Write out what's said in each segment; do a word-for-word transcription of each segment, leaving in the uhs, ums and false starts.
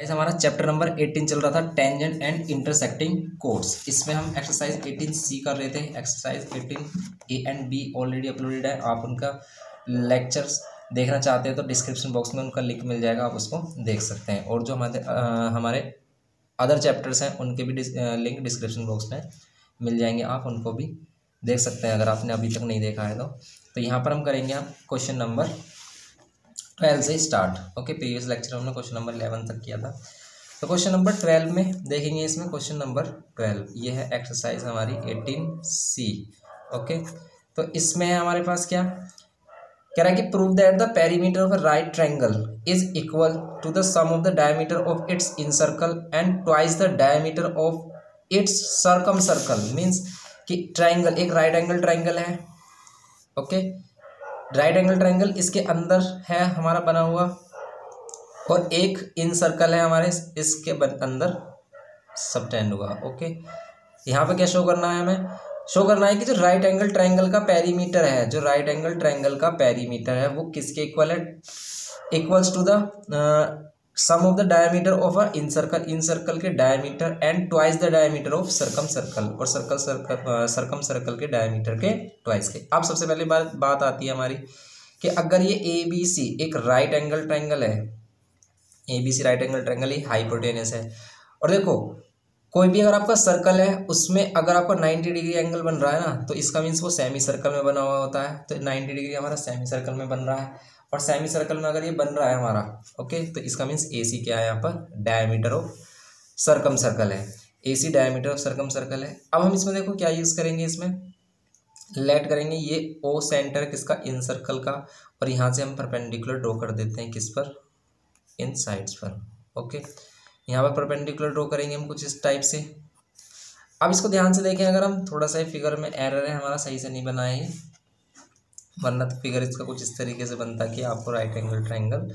Guys हमारा chapter number अठारह चल रहा था टेंजेंट एंड इंटरसेक्टिंग कोड्स। इसमें हम एक्सरसाइज अठारह सी कर रहे थे। एक्सरसाइज अठारह A and B already uploaded है। आप उनका लेक्चर्स देखना चाहते हैं तो डिस्क्रिप्शन बॉक्स में उनका लिंक मिल जाएगा, आप उसको देख सकते हैं। और जो हमारे हमारे अदर चैप्टर्स हैं उनके भी डिस, लिंक डिस्क्रिप्शन बॉक्स में मिल जाएंगे, आप उनको भी देख सकते हैं अगर आपने अभी तक नहीं देखा है तो। तो यहाँ पर हम करेंगे आप क्वेश्चन नंबर ट्वेल्व से स्टार्ट। ओके, प्रीवियस लेक्चर हमने क्वेश्चन नंबर इलेवन तक किया था। तो क्वेश्चन नंबर ट्वेल्व में देखेंगे, इसमें क्वेश्चन नंबर ट्वेल्व ये है एक्सरसाइज हमारी अठारह सी। ओके, तो इसमें है हमारे पास क्या कह रहा है कि prove that the perimeter of right triangle is equal to the sum of the diameter of its incircle and twice the diameter of its circum circle. Means कि ट्राइंगल एक राइट एंगल ट्राइंगल है। Okay, right angle triangle इसके अंदर है हमारा बना हुआ, और एक इन सर्कल है हमारे इसके अंदर सबटेंड हुआ। ओके, यहाँ पे क्या शो करना है, हमें शो करना है कि जो राइट एंगल ट्राइंगल का पेरीमीटर है, जो राइट एंगल ट्राइंगल का पेरीमीटर है वो किसके इक्वल है, equals to the sum of the diameter of a incircle, incircle के diameter and twice the diameter of circumcircle, और सर्कल सर्कल सर्कम सर्कल के डायमीटर के twice के। अब सबसे पहले बात बात आती है हमारी कि अगर ये ए बी सी एक राइट एंगल ट्रायंगल है, A B C right angle triangle ही हाइपोटेनस है। और देखो कोई भी अगर आपका सर्कल है उसमें अगर आपका नाइन्टी डिग्री एंगल बन रहा है ना, तो इसका मीन्स वो सेमी सर्कल में बना हुआ होता है। तो नाइन्टी डिग्री हमारा सेमी सर्कल में बन रहा है, और सेमी सर्कल में अगर ये बन रहा है हमारा, ओके, तो इसका मीन्स ए सी क्या है यहाँ पर, डायमीटर ऑफ सर्कम सर्कल है। A C diameter of circumcircle है। अब हम इसमें देखो क्या यूज़ करेंगे, इसमें लेट करेंगे ये ओ सेंटर किसका, इन सर्कल का, और यहाँ से हम परपेंडिकुलर ड्रॉ कर देते हैं किस पर, इन साइड्स पर। ओके, यहाँ पर परपेंडिकुलर ड्रॉ करेंगे हम कुछ इस टाइप से। अब इसको ध्यान से देखें, अगर हम थोड़ा सा फिगर में एरर है हमारा, सही से नहीं बनाए, वरना तो फिगर इसका कुछ इस तरीके से बनता कि आपको राइट एंगल ट्रायंगल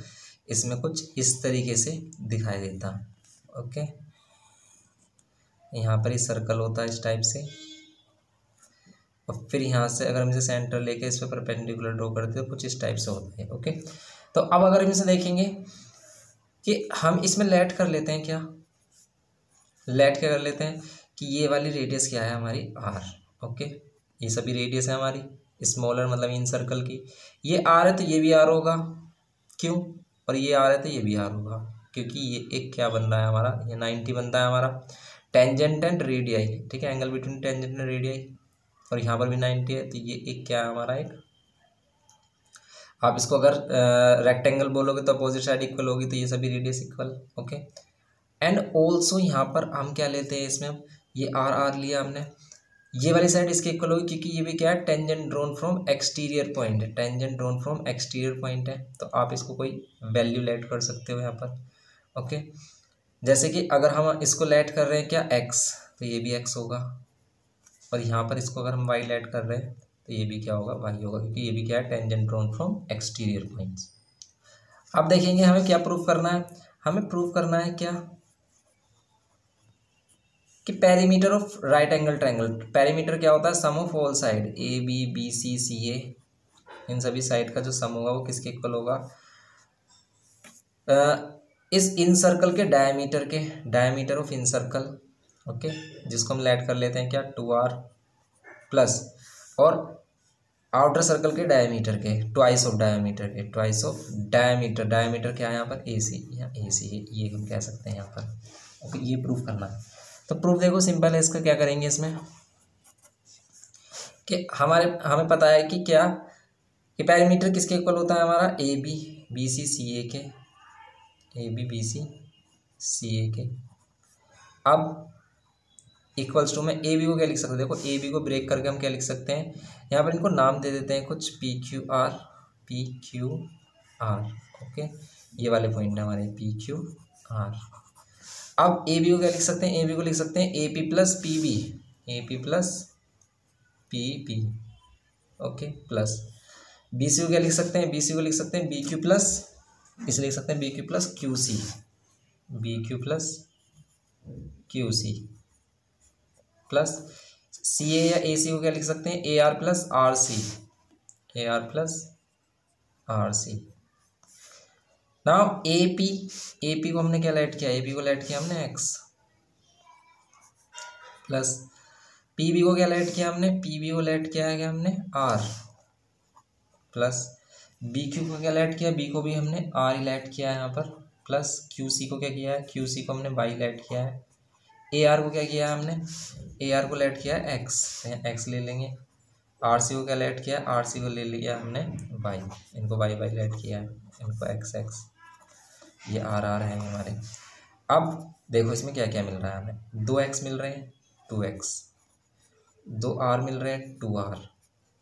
इसमें कुछ इस तरीके से दिखाई देता। ओके, यहाँ पर ये सर्कल होता है इस टाइप से, और फिर यहाँ से अगर हम इसे सेंटर लेके इस पर परपेंडिकुलर ड्रॉ करते हैं कुछ इस टाइप से होता है। ओके, तो अब अगर हम इसे देखेंगे कि हम इसमें लेट कर लेते हैं, क्या लेट क्या कर लेते हैं कि ये वाली रेडियस क्या है हमारी, आर। ओके, ये सभी रेडियस है हमारी स्मॉलर मतलब इन सर्कल की। ये आर है तो ये भी आर होगा, क्यों, और ये आर है तो ये भी आर होगा, क्योंकि ये एक क्या बन रहा है हमारा, ये नाइन्टी बनता है हमारा, टेंजेंट एंड रेडियाई, ठीक है, angle between tangent and radii, और यहाँ पर भी नाइन्टी है तो ये एक क्या है हमारा, एक। आप इसको अगर रेक्टेंगल बोलोगे तो अपोजिट साइड इक्वल होगी, तो ये सभी radius equal. Okay, and also यहाँ पर हम क्या लेते हैं, इसमें ये आर आर लिया हमने, ये वाली साइड इसके इक्वल होगी, क्योंकि ये भी क्या है, tangent drawn from exterior point है, tangent drawn from exterior point है। तो आप इसको कोई वैल्यू लेट कर सकते हो यहाँ पर। ओके, जैसे कि अगर हम इसको लेट कर रहे हैं क्या, एक्स, तो ये भी एक्स होगा, और यहाँ पर इसको अगर हम वाई लेट कर रहे हैं तो ये भी क्या होगा, वाई होगा, क्योंकि ये भी क्या है, tangent drawn from exterior point. अब देखेंगे हमें क्या प्रूव करना है, हमें प्रूव करना है क्या कि perimeter of right angle triangle, perimeter क्या होता है, sum of all side, A B B C C A, इन सभी साइड का जो सम होगा वो किसके इक्वल होगा, आ, इस इन सर्कल के डायमीटर के, diameter of incircle. Okay, जिसको हम लेट कर लेते हैं क्या, टू आर प्लस, और आउटर सर्कल के डायमीटर के, ट्वाइस ऑफ डायमीटर के, ट्वाइस ऑफ डायमीटर, डायमीटर क्या है यहाँ पर, ए सी, यहाँ ए सी ये हम कह सकते हैं यहाँ पर। ओके, ये प्रूफ करना है। तो प्रूफ देखो सिंपल है इसका, क्या करेंगे इसमें कि हमारे हमें पता है कि क्या कि पैरामीटर किसके इक्वल होता है हमारा, ए बी बी सी सी ए के, ए बी बी सी सी ए के। अब इक्वल्स टू में ए बी को क्या लिख सकते हैं, देखो ए बी को ब्रेक करके हम क्या लिख सकते हैं, यहाँ पर इनको नाम दे देते हैं कुछ, P Q R, P Q R. Okay, ये वाले पॉइंट है हमारे, पी क्यू आर। अब ए बी को क्या लिख सकते हैं, ए बी को लिख सकते हैं A P plus P B, A P plus P B. Okay, plus B C को क्या लिख सकते हैं, बी सी को लिख सकते हैं बी क्यू प्लस, इसे लिख सकते हैं B Q plus Q C, B Q plus Q C, plus C A या ए सी को क्या लिख सकते हैं, A R plus R C, A R plus R C. Now A P A P को हमने क्या ऐड किया, ए पी को ऐड किया हमने एक्स प्लस पी बी को क्या ऐड किया हमने, पी बी को ऐड किया है क्या हमने आर प्लस बी क्यू को क्या ऐड किया, बी को भी हमने आर ही ऐड किया है यहाँ पर, प्लस क्यू सी को क्या किया है, क्यू सी को हमने वाई ऐड किया है, ए आर को क्या किया है हमने, ए आर को ऐड किया है एक्स, एक्स ले लेंगे, आर सी को क्या ऐड किया, आर सी को ले लिया हमने वाई, इनको वाई वाई ऐड किया है, इनको एक्स एक्स, ये आर आर है हमारे। अब देखो इसमें क्या क्या मिल रहा है हमें, दो एक्स मिल रहे हैं टू एक्स, दो आर मिल रहे हैं टू आर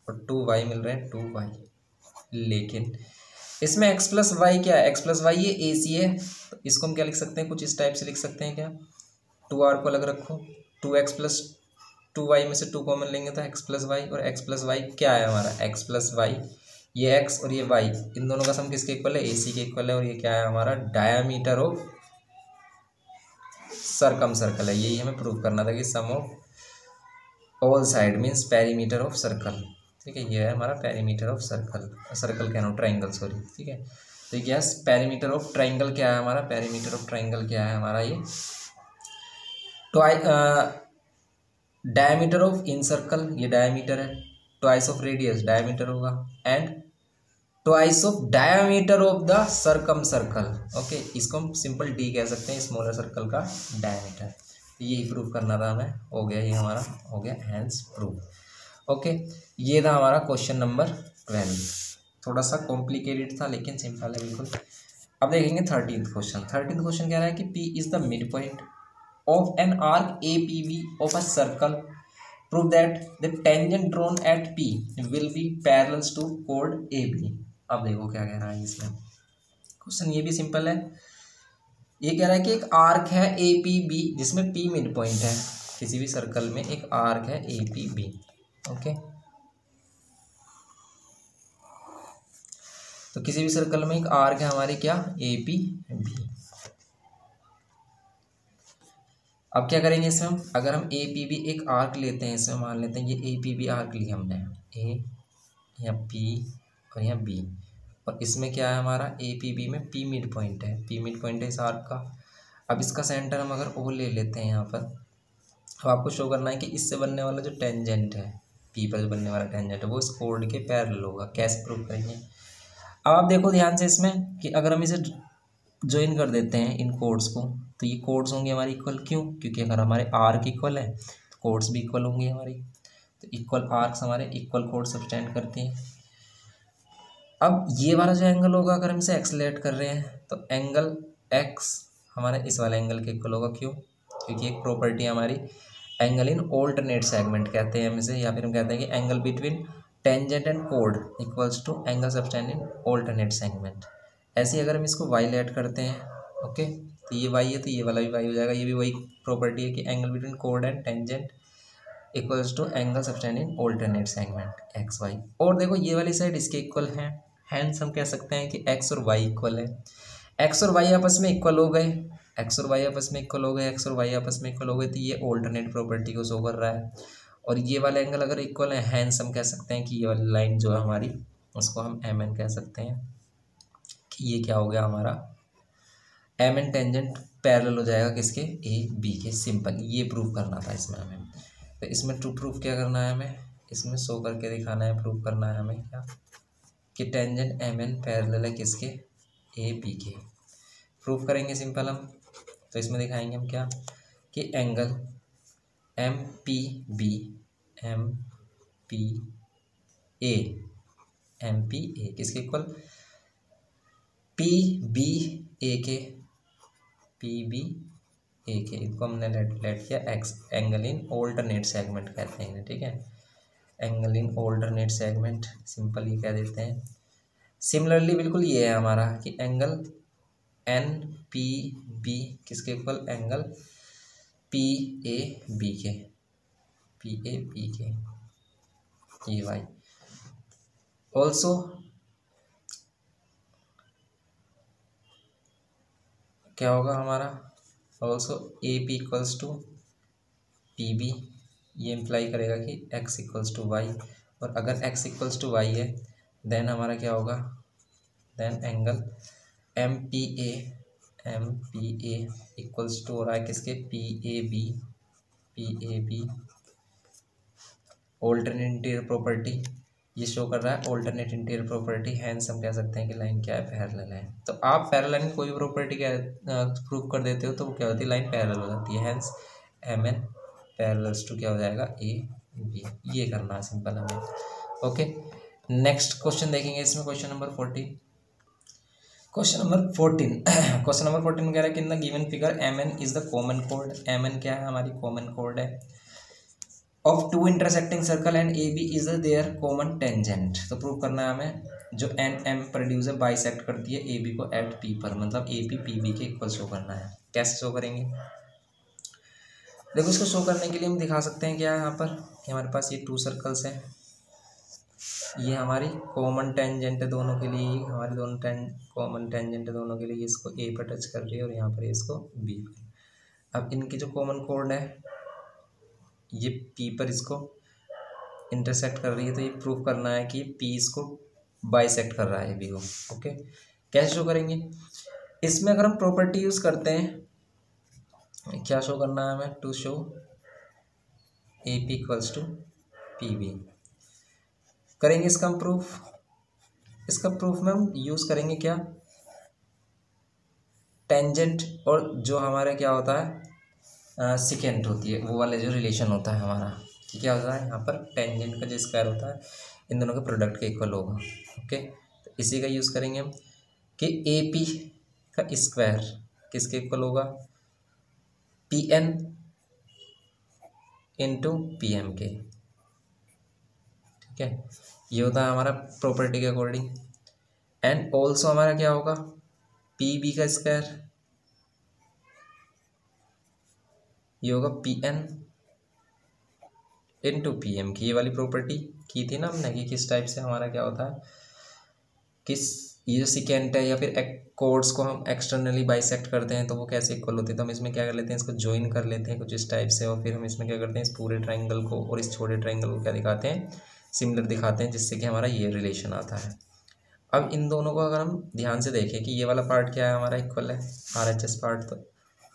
और टू वाई मिल रहे हैं टू वाई, लेकिन इसमें एक्स प्लस वाई क्या है, एक्स प्लस वाई ये ए सी है, तो इसको हम क्या लिख सकते हैं, कुछ इस टाइप से लिख सकते हैं क्या, टू आर को अलग रखो, two X plus two Y में से टू कॉमन लेंगे तो एक्स प्लस वाई, और एक्स प्लस वाई क्या है हमारा, एक्स प्लस वाई, ये एक्स और ये वाई, इन दोनों का सम किसके इक्वल है, ए सी के इक्वल है, और ये क्या है हमारा डायामीटर ऑफ सर्कम सर्कल है, यही हमें प्रूव करना था कि sum of all side means perimeter of circle, ठीक है, ये है हमारा पेरीमीटर ऑफ सर्कल, सर्कल कहना ट्राइंगल सॉरी, ठीक है, तो यस पेरीमीटर ऑफ ट्राइंगल क्या है हमारा, पेरीमीटर ऑफ ट्राइंगल क्या है हमारा ये twice diameter of incircle, ये डायमीटर है, ट्वाइस ऑफ रेडियस डायमीटर होगा, and twice of diameter of the circumcircle, okay, इसको हम सिंपल डी कह सकते हैं, स्मॉलर सर्कल का डायमीटर, यही प्रूव करना था हमें, हो गया ये हमारा, हो गया हैंस प्रूव, ओके, ये था हमारा क्वेश्चन नंबर ट्वेल्व, थोड़ा सा कॉम्प्लिकेटेड था लेकिन सिंपल है बिल्कुल। अब देखेंगे थर्टीन क्वेश्चन, थर्टीन क्वेश्चन कह रहा है कि P is the mid point of an arc A P B of a circle, prove that the tangent drawn at P will be parallel to chord A B। अब देखो क्या कह रहा है इसमें, क्वेश्चन ये भी सिंपल है, ये कह रहा है कि एक आर्क है A P B जिसमें P मिड पॉइंट है, किसी भी सर्कल में एक आर्क है A P B, ओके, तो किसी भी सर्कल में एक आर्क है हमारी क्या A P B। अब क्या करेंगे इसमें हम, अगर हम ए पी बी एक आर्क लेते हैं, इसमें मान लेते हैं ये ए पी बी आर्क लिया हमने, ए यहाँ पी और यहाँ बी, और इसमें क्या है हमारा ए पी बी में पी मिड पॉइंट है, पी मिड पॉइंट है इस आर्क का। अब इसका सेंटर हम अगर ओ ले लेते हैं यहाँ पर, अब आपको शो करना है कि इससे बनने वाला जो टेंजेंट है, पी पर जो बनने वाला टेंजेंट है वो इस कोड के पैरेलल होगा, कैसे प्रूव करेंगे। अब आप देखो ध्यान से इसमें कि अगर हम इसे ज्वाइन कर देते हैं इन कोड्स को, तो ये कोड्स होंगे हमारे इक्वल, क्यों, क्योंकि अगर हमारे आर्क इक्वल है तो कोड्स भी इक्वल होंगे हमारी, तो इक्वल आर्क्स हमारे इक्वल कोड सब्सटेंड करते हैं। अब ये वाला जो एंगल होगा अगर हम इसे एक्सलेट कर रहे हैं तो एंगल एक्स हमारे इस वाले एंगल के इक्वल होगा, क्यों, क्योंकि एक प्रॉपर्टी हमारी एंगल इन ऑल्टरनेट सेगमेंट कहते हैं हम इसे, या फिर हम कहते हैं कि एंगल बिटवीन टेंजेंट एंड कोड equals to angle subtend in alternate segment. ऐसे ही अगर हम इसको वाई ऐड करते हैं, ओके, तो ये वाई है तो ये वाला भी वाई हो जाएगा, ये भी वही प्रॉपर्टी है कि एंगल बिटवीन कोड and tangent equals to angle subtend in alternate segment x Y. और देखो ये वाली साइड इसके इक्वल है, हैंस हम कह सकते हैं कि एक्स और वाई इक्वल है, एक्स और वाई आपस में इक्वल हो गए, एक्स और वाई आपस में इक्वल हो गए, एक्स और वाई आपस में इक्वल हो गए, तो ये ऑल्टरनेट प्रॉपर्टी को शो कर रहा है। और ये वाला एंगल अगर इक्वल है, हैंस हम कह सकते हैं कि ये वाली लाइन जो है हमारी उसको हम एम एन कह सकते हैं, कि ये क्या हो गया हमारा एम एन टेंजेंट पैरेलल हो जाएगा किसके, ए बी के, सिंपल, ये प्रूव करना था इसमें हमें। तो इसमें ट्रू प्रूफ क्या करना है हमें, इसमें शो करके दिखाना है, प्रूव करना है हमें क्या, कि टेंजेंट एम एन पैरेलल है किसके, ए बी के, प्रूव करेंगे सिंपल हम। तो इसमें दिखाएंगे हम क्या कि angle M P B M P A M P A किसके इक्वल, पी बी ए के, पी बी ए के, इनको हमने लेट किया x, angle in alternate segment कहते हैं, ठीक है, angle in alternate segment simple ये कह देते हैं। सिमिलरली बिल्कुल ये है हमारा कि एंगल एन पी बी किसके equal, angle P A B के, पी ए बी के, ये वाई ऑल्सो क्या होगा हमारा, also A P equals to P B, ये इम्प्लाई करेगा कि एक्स इक्वल्स टू वाई, और अगर एक्स इक्वल्स टू वाई है देन हमारा क्या होगा, then angle M P A M P A equals to हो रहा है किसके P A B P A B alternate interior property ये शो कर रहा है ऑल्टरनेट इंटीरियर प्रॉपर्टी हैंस हम कह सकते हैं कि लाइन क्या है पैरेलल है। तो आप पैरेलल लाइन कोई भी प्रॉपर्टी क्या प्रूव कर देते हो तो वो क्या होती है लाइन पैरेलल हो जाती है hence M N parallels to क्या हो जाएगा ए बी। ये करना है सिंपल हमें। ओके नेक्स्ट क्वेश्चन देखेंगे इसमें question number fourteen. Question number fourteen question number fourteen में कह रहा है कि in the given figure M N is the common कोड। एम एन क्या है हमारी कॉमन कोड है of two intersecting circle and A B is their common tangent. तो प्रूव करना है हमें जो एन एम प्रोड्यूस है बाइसेक्ट करती है ए बी को एट पी पर मतलब ए पी पी बी के इक्वल शो करना है। कैसे शो करेंगे देखो इसको शो करने के लिए हम दिखा सकते हैं क्या यहाँ पर कि हमारे पास ये टू सर्कल्स हैं ये हमारी कॉमन टेंजेंट है दोनों के लिए हमारे दोनों टें कॉमन टेंजेंट है दोनों के लिए इसको ए पर टच कर रही है और यहाँ पर इसको बी पर। अब इनकी जो कॉमन कोड है ये पी पर इसको इंटरसेक्ट कर रही है तो ये प्रूफ करना है कि पी इसको बाइसेक्ट कर रहा है बी को। ओके कैसे शो करेंगे इसमें अगर हम प्रॉपर्टी यूज़ करते हैं क्या शो करना है हमें to show A P equals to P B करेंगे इसका हम प्रूफ। इसका प्रूफ में हम यूज़ करेंगे क्या टेंजेंट और जो हमारा क्या होता है सिकेंट uh, होती है वो वाले जो रिलेशन होता है हमारा कि क्या होता है यहाँ पर टेंजेंट का जो स्क्वायर होता है इन दोनों के प्रोडक्ट के इक्वल होगा। ओके तो इसी का यूज़ करेंगे हम कि ए पी का स्क्वायर किसके इक्वल होगा P N into P M के। ठीक है ये होता है हमारा प्रॉपर्टी के अकॉर्डिंग एंड ऑल्सो हमारा क्या होगा पी बी का स्क्वायर ये होगा P N into P M की। ये वाली प्रॉपर्टी की थी ना हमने कि किस टाइप से हमारा क्या होता है किस ये जो सिकेंट है या फिर कोड्स को हम एक्सटर्नली बाइसेक्ट करते हैं तो वो कैसे इक्वल होती है तो हम इसमें क्या कर लेते हैं इसको ज्वाइन कर लेते हैं कुछ इस टाइप से और फिर हम इसमें क्या करते हैं इस पूरे ट्राइंगल को और इस छोटे ट्राइंगल को क्या दिखाते हैं सिमिलर दिखाते हैं जिससे कि हमारा ये रिलेशन आता है। अब इन दोनों को अगर हम ध्यान से देखें कि ये वाला पार्ट क्या है हमारा इक्वल है आर एच एस पार्ट तो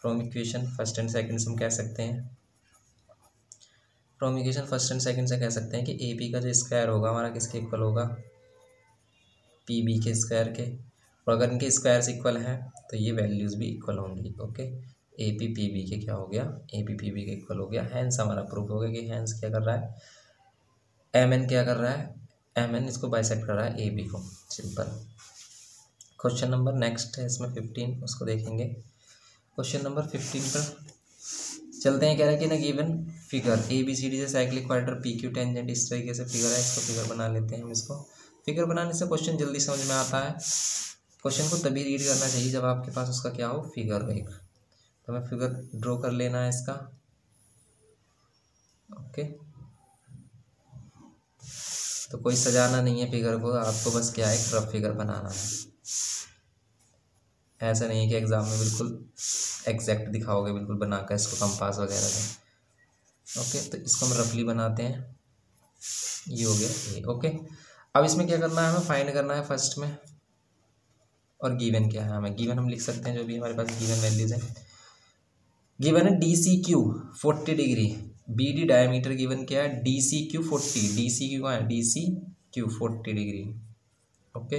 from equation first and second से हम कह सकते हैं from equation first and second से कह सकते हैं कि ए बी का जो स्क्वायर होगा हमारा किसके इक्वल होगा पी बी के स्क्वायर के और अगर इनके स्क्वायर से इक्वल हैं तो ये वैल्यूज़ भी इक्वल होंगी। Okay A P P B के क्या हो गया ए पी पी बी के इक्वल हो गया। हैंस हमारा प्रूफ हो गया कि हैंस क्या कर रहा है एम एन क्या कर रहा है एम एन इसको बाइसेक्ट कर रहा है ए बी को सिंपल। क्वेश्चन नंबर नेक्स्ट है इसमें फिफ्टीन उसको देखेंगे क्वेश्चन नंबर फिफ्टीन पर चलते हैं। कह रहा है कि ना given figure A B C D से cyclic quadrat P Q tangent इस तरीके से फिगर है इसको फिगर बना लेते हैं हम। इसको फिगर बनाने से क्वेश्चन जल्दी समझ में आता है क्वेश्चन को तभी रीड करना चाहिए जब आपके पास उसका क्या हो फिगर हो एक तो हमें फिगर ड्रॉ कर लेना है इसका। ओके तो कोई सजाना नहीं है फिगर को आपको बस क्या है रफ फिगर बनाना है ऐसा नहीं है कि एग्ज़ाम में बिल्कुल एग्जैक्ट दिखाओगे बिल्कुल बनाकर इसको कंपास वगैरह से। ओके तो इसको हम रफली बनाते हैं ये हो गया ये। ओके अब इसमें क्या करना है हमें फाइंड करना है फर्स्ट में और गिवन क्या है हमें गिवन हम लिख सकते हैं जो भी हमारे पास गिवन वैल्यूज़ हैं। गिवन है D C Q forty degree B D diameter given क्या है D C Q forty D C Q है D C Q forty degree. Okay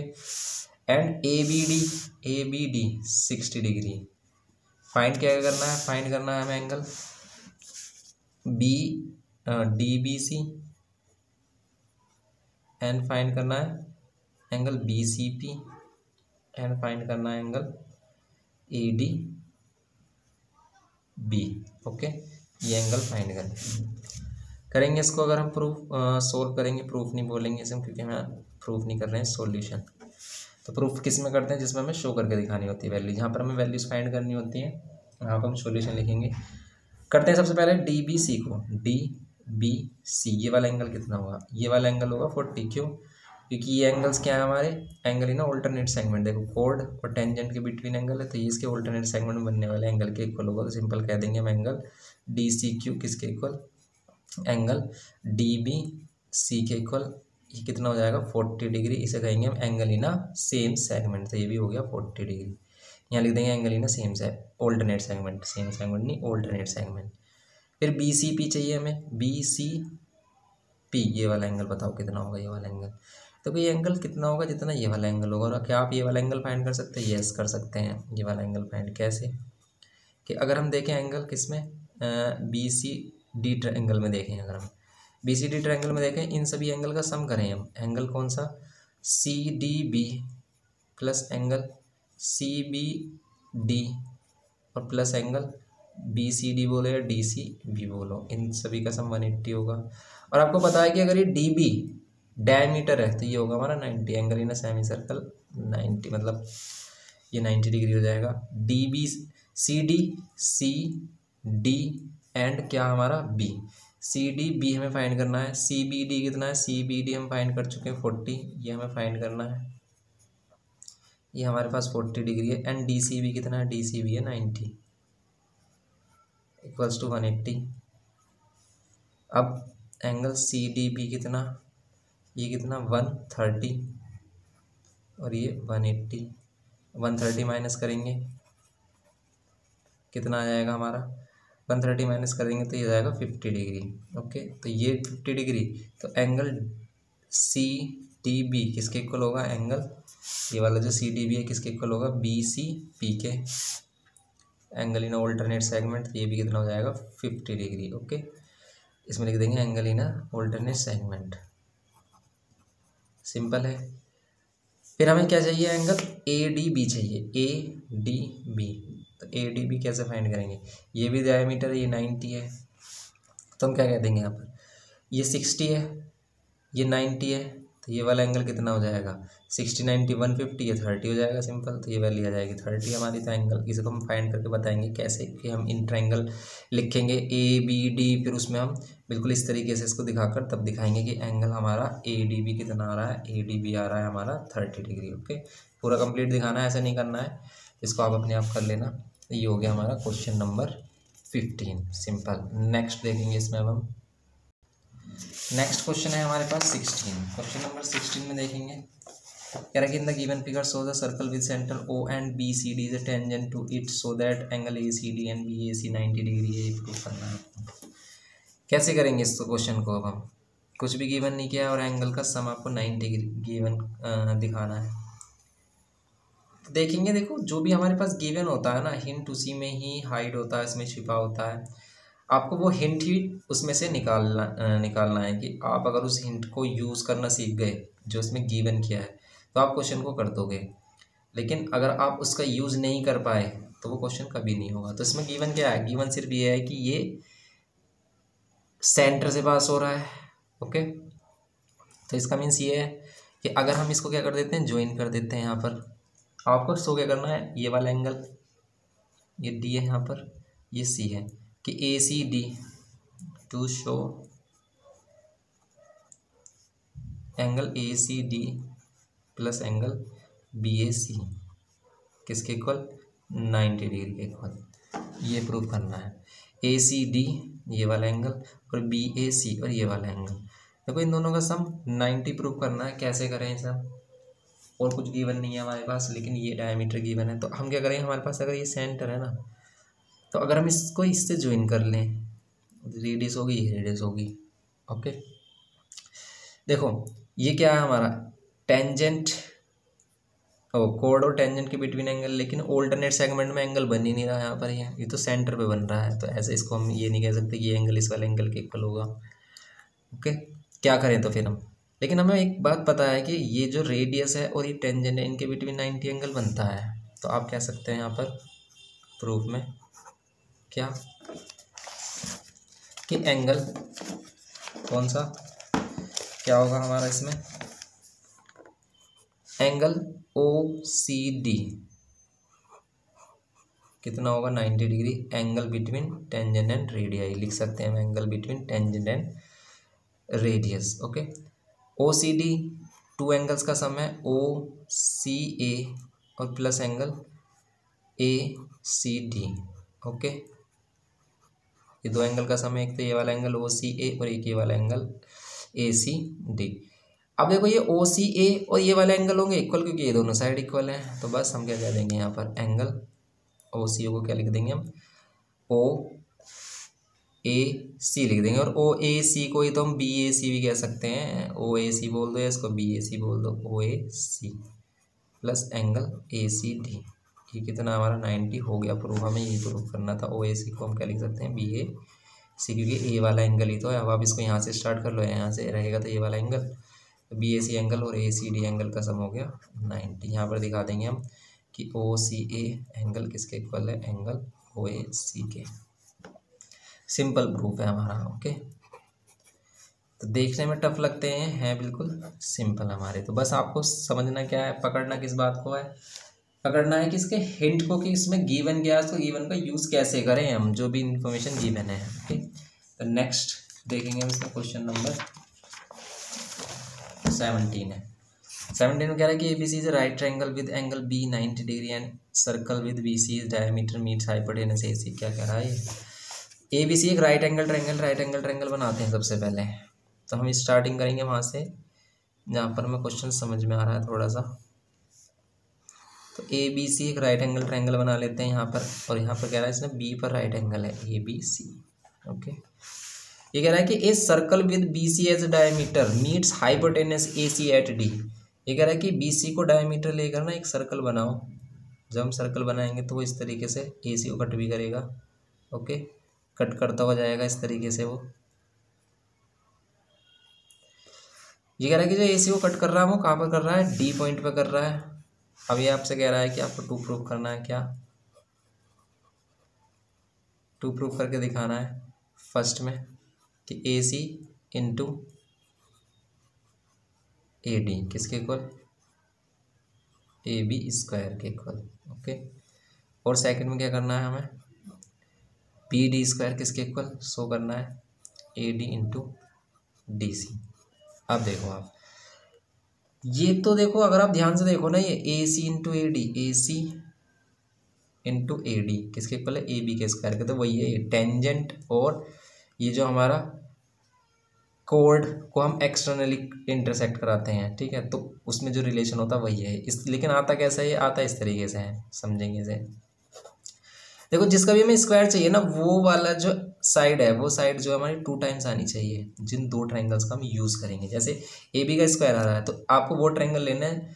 and A B D A B D sixty degree find क्या करना है find करना है हमें angle B D B C and find करना है angle B C P and find करना है angle A D B. Okay ये एंगल फाइंड कर करेंगे इसको अगर हम प्रूफ सोल्व करेंगे प्रूफ नहीं बोलेंगे इसमें क्योंकि हम प्रूफ नहीं कर रहे हैं सॉल्यूशन तो प्रूफ किस में करते हैं जिसमें हमें शो करके दिखानी होती है वैल्यू जहाँ पर हमें वैल्यूज फाइंड करनी होती है वहाँ पर हम सॉल्यूशन लिखेंगे। करते हैं सबसे पहले डी बी सी को डी बी सी ये वाला एंगल कितना होगा ये वाला एंगल होगा फोर्टी क्यों क्योंकि ये एंगल्स क्या है हमारे एंगल ही ना ऑल्टरनेट सेगमेंट देखो कोड और टेंजेंट के बिटवीन एंगल है तो ये इसके ऑल्टरनेट सेगमेंट में बनने वाले एंगल के इक्वल होगा तो सिंपल कह देंगे हम एंगल डी सी क्यू किसके equal angle D B C के इक्वल ये कितना हो जाएगा फोर्टी डिग्री। इसे कहेंगे हम एंगलिना सेम सेगमेंट। तो ये भी हो गया फोर्टी डिग्री। यहाँ लिख देंगे एंगलिना सेम से ऑल्टरनेट सेगमेंट, सेम सेगमेंट नहीं ऑल्टरनेट सेगमेंट। फिर बी सी पी चाहिए हमें, बी सी पी ये वाला एंगल बताओ कितना होगा ये वाला एंगल। तो ये एंगल कितना होगा जितना ये वाला एंगल होगा। और क्या आप ये वाला एंगल फाइंड कर सकते हैं? येस कर सकते हैं। ये वाला एंगल फाइंड कैसे कि अगर हम देखें एंगल किस में, बी सी डी ट्रायंगल में देखें, अगर हम बी सी डी ट्रायंगल में देखें इन सभी एंगल का सम करें हम। एंगल कौन सा C D B plus angle C B D और plus angle B C D बोलो या डी सी बी बोलो, इन सभी का सम एक सौ अस्सी होगा। और आपको पता है कि अगर ये डी बी डायमीटर है तो ये होगा हमारा नब्बे, angle in a semicircle नब्बे मतलब ये नब्बे डिग्री हो जाएगा। D B C D C D and क्या हमारा बी, सी डी बी हमें फाइंड करना है। सी बी डी कितना है, सी बी डी हम फाइंड कर चुके हैं चालीस, ये हमें फाइंड करना है, ये हमारे पास चालीस डिग्री है। एंड डी सी बी कितना है, डी सी बी है नब्बे इक्वल्स टू एक सौ अस्सी। अब एंगल सी डी बी कितना, ये कितना एक सौ तीस और ये एक सौ अस्सी, एक सौ तीस माइनस करेंगे कितना आ जाएगा हमारा, एक सौ तीस माइनस करेंगे तो ये जाएगा पचास डिग्री। ओके तो ये पचास डिग्री, तो एंगल सी डी बी किसके इक्वल होगा, एंगल ये वाला जो सी डी बी है किसके इक्वल होगा, बी सी पी के एंगल इन ऑल्टरनेट सेगमेंट। तो ये भी कितना हो जाएगा पचास डिग्री। ओके इसमें लिख देंगे angle in alternate segment, simple है। फिर हमें क्या चाहिए एंगल ए डी बी चाहिए, ए डी बी। तो ए डी बी कैसे फाइंड करेंगे, ये भी डायमीटर है ये नब्बे है तो हम क्या कह देंगे यहाँ पर ये साठ है ये नब्बे है तो ये वाला एंगल कितना हो जाएगा साठ नब्बे एक सौ पचास ये तीस हो जाएगा सिंपल। तो ये वैल्यू आ जाएगी तीस हमारी। तो एंगल इसे हम फाइंड करके बताएंगे कैसे कि हम इन ट्रायंगल लिखेंगे ए बी डी, फिर उसमें हम बिल्कुल इस तरीके से इसको दिखाकर तब दिखाएंगे कि एंगल हमारा ए डी बी कितना आ रहा है, ए डी बी आ रहा है हमारा तीस डिग्री। ओके पूरा कंप्लीट दिखाना है, ऐसा नहीं करना है, इसको आप अपने आप कर लेना। ये हो गया हमारा question number fifteen, simple. Next देखेंगे इसमें अब हम, नेक्स्ट क्वेश्चन है हमारे पास सिक्सटीन। क्वेश्चन नंबर सिक्सटीन में देखेंगे कह रहा है कि in the given figure so the circle with centre O and B C D is a tangent to it so that angle A C D and B A C ninety degree है। ये prove करना है, कैसे करेंगे इस question को। अब हम कुछ भी गिवन नहीं किया और एंगल का सम आपको नाइन्टी गिवन दिखाना है। तो देखेंगे, देखो जो भी हमारे पास गिवन होता है ना हिंट उसी में ही हाइड होता है, इसमें छिपा होता है। आपको वो हिंट ही उसमें से निकालना निकालना है कि आप अगर उस हिंट को यूज़ करना सीख गए जो उसमें गिवन किया है तो आप क्वेश्चन को कर दोगे, लेकिन अगर आप उसका यूज़ नहीं कर पाए तो वो क्वेश्चन कभी नहीं होगा। तो इसमें गिवन क्या है, गिवन सिर्फ ये है कि ये सेंटर से पास हो रहा है। ओके तो इसका मीन्स ये है कि अगर हम इसको क्या कर देते हैं, ज्वाइन कर देते हैं यहाँ पर। आपको इसको क्या करना है, ये वाला एंगल ये डी है यहाँ पर, ये सी है कि A C D to show angle A C D plus angle B A C किसके इक्वल नाइन्टी डिग्री के इक्वल, ये प्रूव करना है। ए सी डी ये वाला एंगल और बी ए सी और ये वाला एंगल, देखो इन दोनों का सम नाइन्टी प्रूव करना है। कैसे करें सर, और कुछ गिवन नहीं है हमारे पास लेकिन ये डायमीटर गिवन है तो हम क्या करेंगे, हमारे पास अगर ये सेंटर है ना तो अगर हम इसको इससे ज्वाइन कर लें, रेडियस होगी रेडियस होगी। ओके देखो ये क्या है हमारा टेंजेंट, ओ कोड और टेंजेंट के बिटवीन एंगल, लेकिन ऑल्टरनेट सेगमेंट में एंगल बन ही नहीं रहा है यहाँ पर, ये ये तो सेंटर पे बन रहा है। तो ऐसे इसको हम ये नहीं कह सकते ये एंगल इस वाले एंगल के इक्वल होगा। ओके क्या करें तो फिर हम, लेकिन हमें एक बात पता है कि ये जो रेडियस है और ये टेंजेंट है इनके बिटवीन नाइन्टी एंगल बनता है। तो आप कह सकते हैं यहाँ पर प्रूफ में क्या कि एंगल कौन सा क्या होगा हमारा, इसमें एंगल ओ सी डी कितना होगा ninety degree, angle between tangent and radius लिख सकते हैं हम, angle between tangent and radius. Okay O C D two angles का सम है ओ सी ए और plus angle A C D. Okay ये दो एंगल का सम है, एक तो ये वाला एंगल ओ सी ए और एक ये वाला एंगल ए सी डी। अब देखो ये ओ सी ए और ये वाले एंगल होंगे इक्वल क्योंकि ये दोनों साइड इक्वल हैं। तो बस हम क्या कह देंगे यहाँ पर एंगल ओ सी ओ को क्या लिख देंगे हम ओ ए सी लिख देंगे। और ओ ए सी को ये तो हम बी ए सी भी कह सकते हैं, ओ ए सी बोल दो या इसको बी ए सी बोल दो, O A C plus angle A C D. ये कितना हमारा नाइन्टी हो गया। प्रूफ हमें यही प्रूफ करना था। ओ ए सी को हम क्या लिख सकते हैं बी ए सी क्योंकि ए वाला एंगल ही तो है। अब आप इसको यहाँ से स्टार्ट कर लो, यहाँ से रहेगा तो ए वाला angle, B A C angle और ए सी डी एंगल का सम हो गया नाइन्टी। यहाँ पर दिखा देंगे हम कि ओ सी ए एंगल किसके इक्वल है, एंगल ओ ए सी के। सिंपल प्रूफ है हमारा। ओके तो देखने में टफ लगते हैं, हैं बिल्कुल सिंपल हमारे। तो बस आपको समझना क्या है, पकड़ना किस बात को है, पकड़ना है कि इसके हिंट को कि इसमें गिवन गया तो गिवन का यूज़ कैसे करें हम, जो भी इंफॉर्मेशन गिवन है। ओके तो नेक्स्ट देखेंगे हम इसका क्वेश्चन नंबर सेवनटीन है। सेवनटीन में कह रहा है कि A B C is right triangle with angle B ninety degree and circle with B C is diameter meets hypotenuse A C. क्या कह रहा है, ए बी सी एक right angle triangle right angle triangle बनाते हैं सबसे पहले। तो हम स्टार्टिंग करेंगे वहाँ से जहाँ पर मैं क्वेश्चन समझ में आ रहा है थोड़ा सा। तो ए बी सी एक राइट एंगल ट्रायंगल बना लेते हैं यहाँ पर, और यहाँ पर कह रहा है इसमें बी पर राइट एंगल है ए बी सी। ओके ये कह रहा है कि ए circle with B C as diameter meets hypotenuse A C at D. ये कह रहा है कि बी सी को डायमीटर लेकर ना एक सर्कल बनाओ। जब हम सर्कल बनाएंगे तो वो इस तरीके से ए सी को कट भी करेगा। ओके कट करता हुआ जाएगा इस तरीके से वो। ये कह रहा है कि जो ए सी को कट कर रहा है वो कहाँ पर कर रहा है, डी पॉइंट पर कर रहा है। अब ये आपसे कह रहा है कि आपको टू प्रूफ करना है, क्या टू प्रूफ करके दिखाना है फर्स्ट में कि A C into A D किसके इक्वल, ए बी स्क्वायर के इक्वल। ओके और सेकंड में क्या करना है हमें पी डी स्क्वायर किसके इक्वल सो करना है A D into D C. अब देखो आप ये तो देखो अगर आप ध्यान से देखो ना ये A C into A D, A C into A D किसके इक्वल है ए बी के स्क्वायर के। तो वही है ये टेंजेंट, और ये जो हमारा कोड को हम एक्सटर्नली इंटरसेक्ट कराते हैं ठीक है। तो उसमें जो रिलेशन होता है वही है इस, लेकिन आता कैसा है ये आता इस तरीके से है। समझेंगे इसे देखो, जिसका भी हमें स्क्वायर चाहिए ना वो वाला जो साइड है वो साइड जो हमारी टू टाइम्स आनी चाहिए जिन दो ट्रायंगल्स का हम यूज़ करेंगे। जैसे ए बी का स्क्वायर आ रहा है तो आपको वो ट्रायंगल लेना है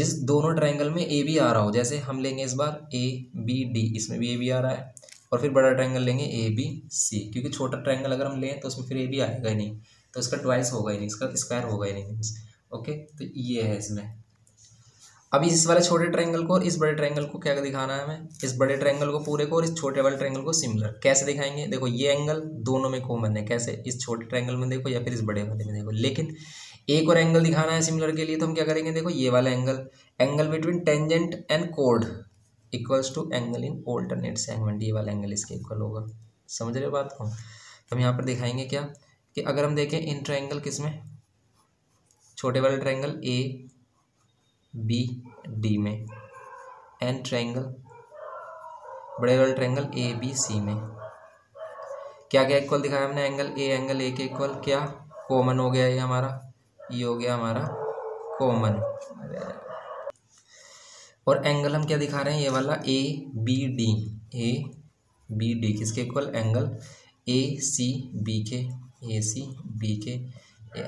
जिस दोनों ट्रायंगल में ए बी आ रहा हो। जैसे हम लेंगे इस बार ए बी डी, इसमें भी ए बी आ रहा है, और फिर बड़ा ट्रायंगल लेंगे ए बी सी क्योंकि छोटा ट्रायंगल अगर हम लें तो उसमें फिर ए बी आएगा ही नहीं, तो इसका ट्वाइस होगा ही नहीं, इसका स्क्वायर होगा ही नहीं। ओके तो ये है इसमें। अब इस वाले छोटे ट्रायंगल को और इस बड़े ट्रायंगल को क्या दिखाना है हमें, इस बड़े ट्रायंगल को पूरे को और इस छोटे वाले ट्रायंगल को सिमिलर। कैसे दिखाएंगे, देखो ये एंगल दोनों में कॉमन है, कैसे इस छोटे ट्रायंगल में देखो या फिर इस बड़े वाले में देखो, लेकिन एक और एंगल दिखाना है सिमिलर के लिए। तो हम क्या करेंगे, देखो ये वाला angle angle between tangent and कोड equals to angle in alternate segment, ये वाला एंगल इसके इक्वल होगा। समझ रहे हो बात को। तो हम यहाँ पर दिखाएंगे क्या कि अगर हम देखें इन ट्रायंगल किसमें, छोटे वाले ट्रायंगल ए बी डी में एंड ट्रायंगल बड़े वाले ट्रायंगल ए बी सी में, क्या क्या इक्वल दिखाया हमने, एंगल ए एंगल ए के इक्वल, क्या कॉमन हो गया ये हमारा, ये हो गया हमारा कॉमन। और एंगल हम क्या दिखा रहे हैं, ये वाला A B D, A B D किसके equal, angle A C B के, ए सी बी के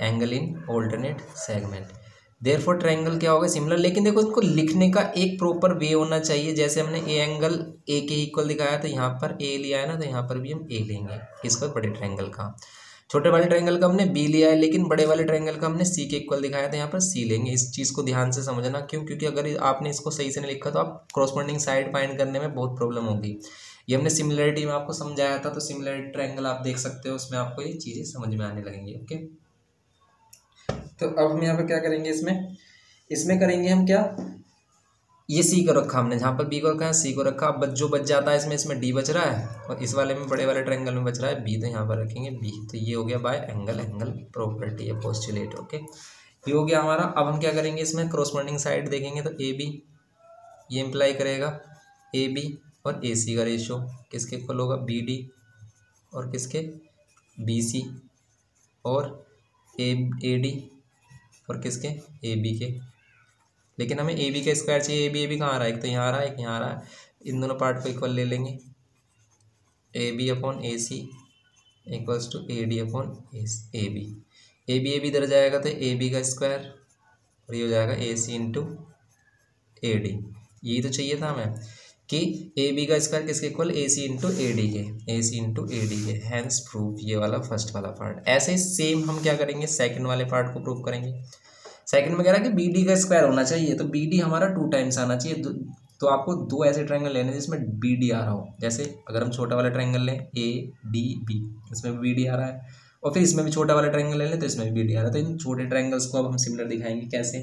angle in alternate segment. Therefore triangle क्या होगा सिमिलर, लेकिन देखो इनको लिखने का एक प्रॉपर वे होना चाहिए। जैसे हमने ए एंगल ए के इक्वल दिखाया तो यहाँ पर ए लिया है ना, तो यहाँ पर भी हम ए लेंगे इसका बड़े ट्रायंगल का। छोटे वाले ट्रायंगल का हमने बी लिया है लेकिन बड़े वाले ट्रायंगल का हमने सी के इक्वल दिखाया तो यहाँ पर सी लेंगे। इस चीज़ को ध्यान से समझना, क्यों, क्योंकि अगर आपने इसको सही से नहीं लिखा तो आप कॉरस्पॉन्डिंग साइड फाइंड करने में बहुत प्रॉब्लम होगी। ये हमने सिमिलरिटी में आपको समझाया था, तो सिमिलरिटी ट्रायंगल आप देख सकते हो, उसमें आपको ये चीज़ें समझ में आने लगेंगी। ओके तो अब हम यहाँ पर क्या करेंगे, इसमें इसमें करेंगे हम क्या, ये सी को रखा हमने, जहाँ पर बी को रखा है सी को रखा। अब जो बच जाता है इसमें, इसमें डी बच रहा है और इस वाले में बड़े वाले ट्रायंगल में बच रहा है बी, तो यहाँ पर रखेंगे बी। तो ये हो गया बाय एंगल एंगल प्रॉपर्टी है पोस्टुलेट। ओके ये हो गया हमारा। अब हम क्या करेंगे, इसमें कॉरस्पॉन्डिंग साइड देखेंगे तो ए बी, ये इम्प्लाई करेगा ए बी और ए सी का रेशो किसके इक्वल होगा, बी डी और किसके बी सी और ए ए डी और किसके ए बी के। लेकिन हमें ए बी का स्क्वायर चाहिए। ए बी ए बी कहाँ आ रहा है, एक तो यहाँ आ रहा है एक यहाँ आ रहा है, इन दोनों पार्ट को इक्वल ले लेंगे। A B upon A C equals to A D upon A B. A B A B इधर जाएगा तो ए बी का स्क्वायर और ये हो जाएगा ए सी इंटू ए डी। यही तो चाहिए था हमें कि ए बी का स्क्वायर किसके equal, A C into A D के, A C into A D के। हैंस प्रूफ ये वाला फर्स्ट वाला पार्ट। ऐसे ही सेम हम क्या करेंगे, सेकंड वाले पार्ट को प्रूफ करेंगे। सेकंड में कह रहा है कि बी डी का स्क्वायर होना चाहिए, तो बी डी हमारा टू टाइम्स आना चाहिए। तो आपको दो ऐसे ट्रायंगल लेने जिसमें बी डी आ रहा हो। जैसे अगर हम छोटा वाला ट्रायंगल लें ए डी बी, इसमें भी बी डी आ रहा है, और फिर इसमें भी छोटा वाला ट्रायंगल ले लें तो इसमें भी बी डी आ रहा है। तो इन छोटे ट्रायंगल्स को अब हम सिमिलर दिखाएंगे। कैसे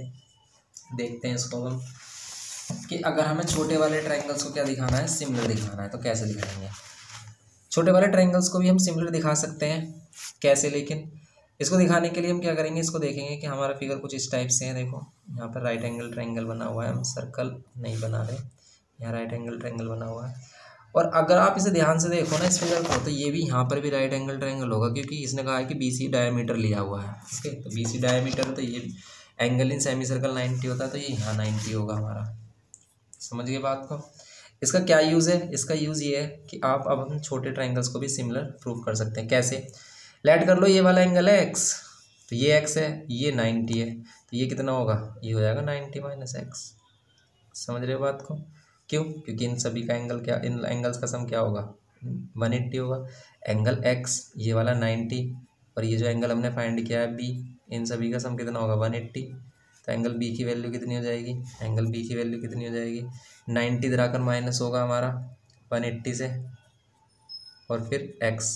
देखते हैं इसको हम, कि अगर हमें छोटे वाले ट्रायंगल्स को क्या दिखाना है, सिमिलर दिखाना है, तो कैसे दिखाएंगे। छोटे वाले ट्रायंगल्स को भी हम सिमिलर दिखा सकते हैं कैसे, लेकिन इसको दिखाने के लिए हम क्या करेंगे, इसको देखेंगे कि हमारा फिगर कुछ इस टाइप से है। देखो यहाँ पर राइट एंगल ट्रायंगल बना हुआ है, हम सर्कल नहीं बना रहे, यहाँ राइट एंगल ट्रायंगल बना हुआ है। और अगर आप इसे ध्यान से देखो ना इस फिगर को, तो ये भी यहाँ पर भी राइट एंगल ट्रायंगल होगा, क्योंकि इसने कहा है कि बी सी डायमीटर लिया हुआ है। ओके, तो बी सी डायमीटर, तो ये angle in semicircle ninety होता है, तो ये यहाँ नाइन्टी होगा हमारा। समझ गए बात को। इसका क्या यूज़ है, इसका यूज़ ये है कि आप अब हम छोटे ट्रायंगल्स को भी सिमिलर प्रूव कर सकते हैं। कैसे, लेट कर लो ये वाला एंगल है एक्स, तो ये एक्स है, ये नाइन्टी है, तो ये कितना होगा, ये हो जाएगा नाइन्टी माइनस एक्स। समझ रहे हो बात को, क्यों, क्योंकि इन सभी का एंगल क्या, इन एंगल्स का सम क्या होगा, वन एट्टी होगा। एंगल एक्स, ये वाला नाइन्टी, और ये जो एंगल हमने फाइंड किया है बी, इन सभी का सम कितना होगा, वन एट्टी। तो एंगल बी की वैल्यू कितनी हो जाएगी, एंगल बी की वैल्यू कितनी हो जाएगी, नाइन्टी इधर आकर माइनस होगा हमारा वन एट्टी से, और फिर x,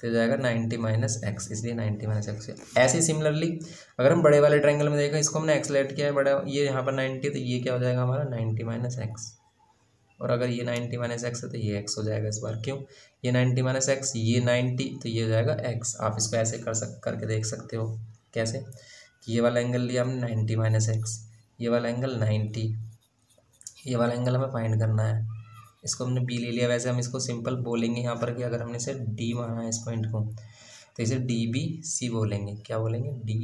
तो हो जाएगा नाइन्टी माइनस एक्स, इसलिए नाइन्टी माइनस एक्स। ऐसे सिमिलरली अगर हम बड़े वाले ट्रायंगल में देखें, इसको हमने एक्सलेट किया है बड़ा, ये यहाँ पर नाइन्टी, तो ये क्या हो जाएगा हमारा नाइन्टी माइनस एक्स, और अगर ये नाइन्टी माइनस एक्स है तो ये एक्स हो जाएगा इस बार। क्यों, ये नाइन्टी माइनस एक्स, ये नाइन्टी, तो ये हो जाएगा एक्स। आप इसको ऐसे कर सक करके देख सकते हो। कैसे, ये वाला एंगल लिया हमने नाइन्टी माइनस एक्स, ये वाला एंगल नाइन्टी, ये वाला एंगल हमें फाइंड करना है, इसको हमने बी ले लिया। वैसे हम इसको सिंपल बोलेंगे यहाँ पर कि अगर हमने इसे डी माना है इस पॉइंट को, तो इसे डी बी सी बोलेंगे। क्या बोलेंगे, डी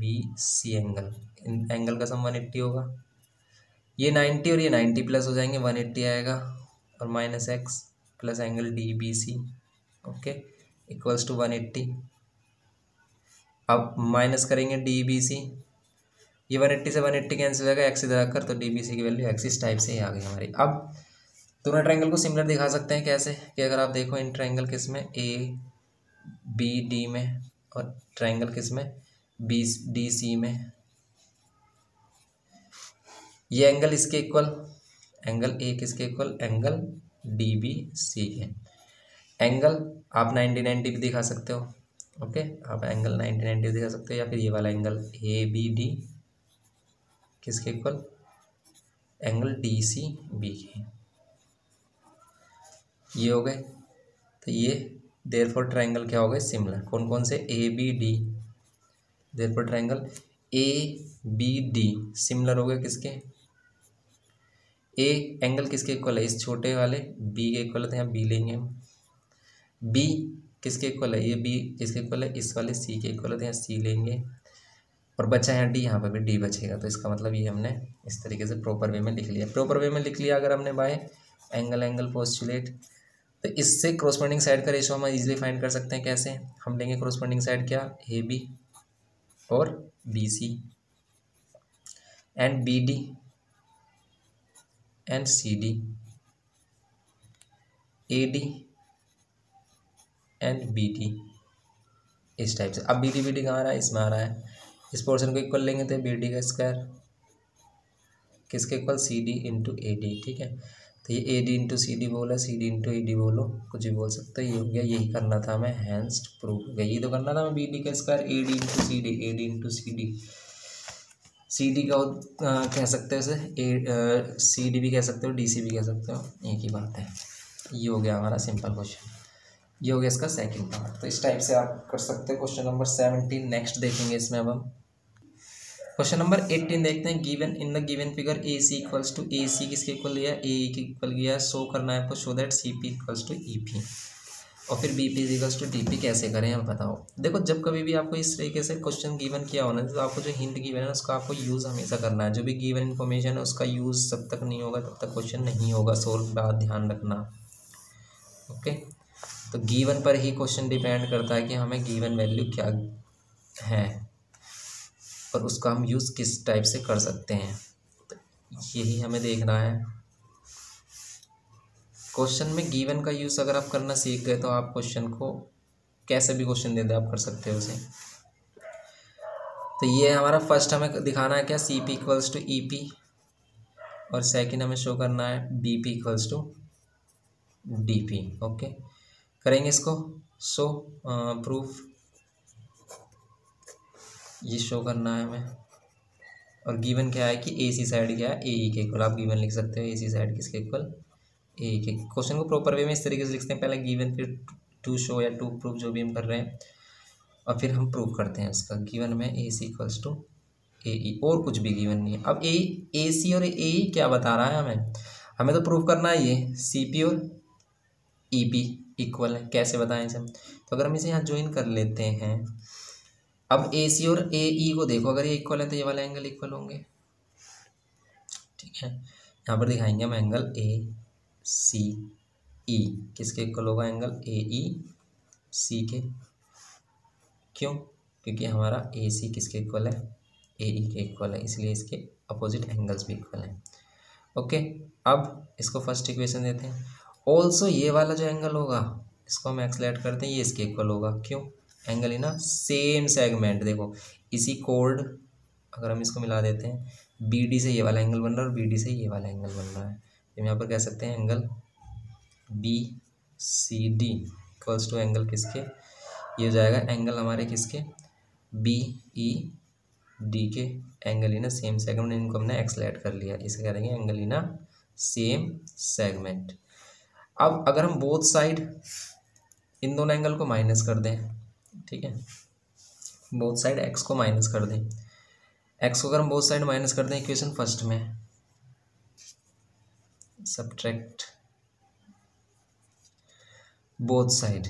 बी सी एंगल। इन एंगल का सम वन एट्टी होगा, ये नाइन्टी और ये नाइन्टी प्लस हो जाएंगे, वन एट्टी आएगा, और minus x plus angle D B C, okay, equals to one eighty. अब माइनस करेंगे डी बी सी, ये वन एट्टी से वन एट्टी कैंसिल हो जाएगा, एक्स इधर आकर, तो डी बी सी की वैल्यू एक्स इस टाइप से ही आ गई हमारी। अब दोनों ट्रायंगल को सिमिलर दिखा सकते हैं कैसे, कि अगर आप देखो इन ट्रायंगल किस में, ए बी डी में, और ट्रायंगल किस में, बी डी सी में, ये एंगल इसके इक्वल, एंगल ए किसके equal, angle D B C के। एंगल आप नाइन्टी नाइन्टी भी दिखा सकते हो। ओके okay, आप एंगल नाइन्टी नाइन्टी दिखा सकते हो, या फिर ये वाला एंगल ए बी डी किसके equal, angle D C B के। ये हो गए, तो ये देयरफॉर ट्रायंगल क्या हो गए, सिमिलर। कौन कौन से, A B D, therefore triangle A B D similar हो गए किसके, ए एंगल किसके इक्वल है, इस छोटे वाले बी के इक्वल है, तो यहाँ बी लेंगे हम। बी किसके इक्वल है, ये बी किसके इक्वल है, इस वाले सी के इक्वल है, तो यहाँ सी लेंगे, और बचा यहाँ डी, यहाँ पर भी डी बचेगा। तो इसका मतलब ये हमने इस तरीके से प्रॉपर वे में लिख लिया। प्रॉपर वे में लिख लिया अगर हमने बाय एंगल एंगल पोस्टुलेट, तो इससे क्रोस्पॉन्डिंग साइड का रेशो हम इजीली फाइंड कर सकते हैं। कैसे, हम लेंगे क्रोस्पॉन्डिंग साइड क्या, ए बी और B C and B D and C D, A D and B D, इस टाइप से। अब बी डी बी डी कहाँ आ रहा है, इसमें आ रहा है, इस पोर्शन को इक्वल लेंगे, तो बी डी का स्क्वायर किसके equal, C D into A D. ठीक है, तो ये A D into C D बोला, C D into A D बोलो, कुछ भी बोल सकते हो। ये हो गया, यही करना था हमें, हैंस प्रूफ हो गया। ये तो करना था हमें, बी डी का square A D into C D, A D into C D, C D का कह सकते हो उसे, सी डी भी कह सकते हो, डी सी भी कह सकते हो, एक ही बात है। ये हो गया हमारा सिंपल क्वेश्चन, ये हो गया इसका सेकंड पार्ट। तो इस टाइप से आप कर सकते हैं। क्वेश्चन नंबर सेवनटीन नेक्स्ट देखेंगे इसमें। अब हम क्वेश्चन नंबर एटीन देखते हैं। Given in the given figure A C equals to A C किसके इक्वल लिया, ए के इक्वल लिया, शो करना है आपको, show that C P equals to E P. और फिर B P equals to T P कैसे करें आप बताओ। देखो जब कभी भी आपको इस तरीके से क्वेश्चन गिवन किया होना है तो आपको जो हिंट गिवन है उसका आपको यूज़ हमेशा करना है। जो भी गिवन इन्फॉर्मेशन है उसका यूज़ जब तक नहीं होगा तब तक क्वेश्चन नहीं होगा, सोल्व का ध्यान रखना। ओके तो गिवन पर ही क्वेश्चन डिपेंड करता है कि हमें गिवन वैल्यू क्या है और उसका हम यूज़ किस टाइप से कर सकते हैं, तो यही हमें देखना है। क्वेश्चन में गिवन का यूज़ अगर आप करना सीख गए तो आप क्वेश्चन को कैसे भी क्वेश्चन दे दे आप कर सकते हो उसे। तो ये हमारा फर्स्ट हमें दिखाना है क्या C P equals to E P और सेकंड हमें शो करना है B P equals to D P. Okay करेंगे इसको शो प्रूफ, ये शो करना है हमें। और गिवन क्या है कि ए सी साइड क्या है, ए ई के इक्वल। आप गिवन लिख सकते हो ए सी साइड किसके इक्वल, एक एक क्वेश्चन को प्रॉपर वे में इस तरीके से लिखते हैं, पहले गिवन फिर टू शो या टू प्रूफ जो भी हम कर रहे हैं और फिर हम प्रूफ करते हैं उसका। गिवन में ए सी इक्वल्स टू ए ई और कुछ भी गिवन नहीं है। अब ए ए सी और ए ई क्या बता रहा है हमें, हमें तो प्रूफ करना है ये सी पी और ई पी इक्वल है, कैसे बताएं इसे। तो अगर हम इसे यहाँ ज्वाइन कर लेते हैं, अब ए सी और ए ई को देखो, अगर ये इक्वल है तो ये वाले एंगल इक्वल होंगे, ठीक है। यहाँ पर दिखाएंगे हम एंगल ए सी ई किसके इक्वल होगा, एंगल ए ई सी के। क्यों, क्योंकि हमारा ए सी किसके इक्वल है, ए ई के इक्वल है, इसलिए इसके अपोजिट एंगल्स भी इक्वल हैं। ओके अब इसको फर्स्ट इक्वेशन देते हैं। ऑल्सो ये वाला जो एंगल होगा इसको हम एक्सलेट करते हैं, ये इसके इक्वल होगा। क्यों, एंगल ही ना सेम सेगमेंट, देखो इसी कोड अगर हम इसको मिला देते हैं, बी डी से ये वाला एंगल बन रहा है और बी डी से ये वाला एंगल बन रहा है। हम यहाँ पर कह सकते हैं angle B C D equals to angle किसके, ये हो जाएगा एंगल हमारे किसके, बी ई डी के। एंगल इना सेम सेगमेंट, इनको हमने एक्सलेट कर लिया, इसे कह देंगे एंगल इना सेम सेगमेंट। अब अगर हम बोथ साइड इन दोनों एंगल को माइनस कर दें, ठीक है, बोथ साइड एक्स को माइनस कर दें, एक्स को अगर हम बोथ साइड माइनस कर दें इक्वेशन फर्स्ट में, subtract both side,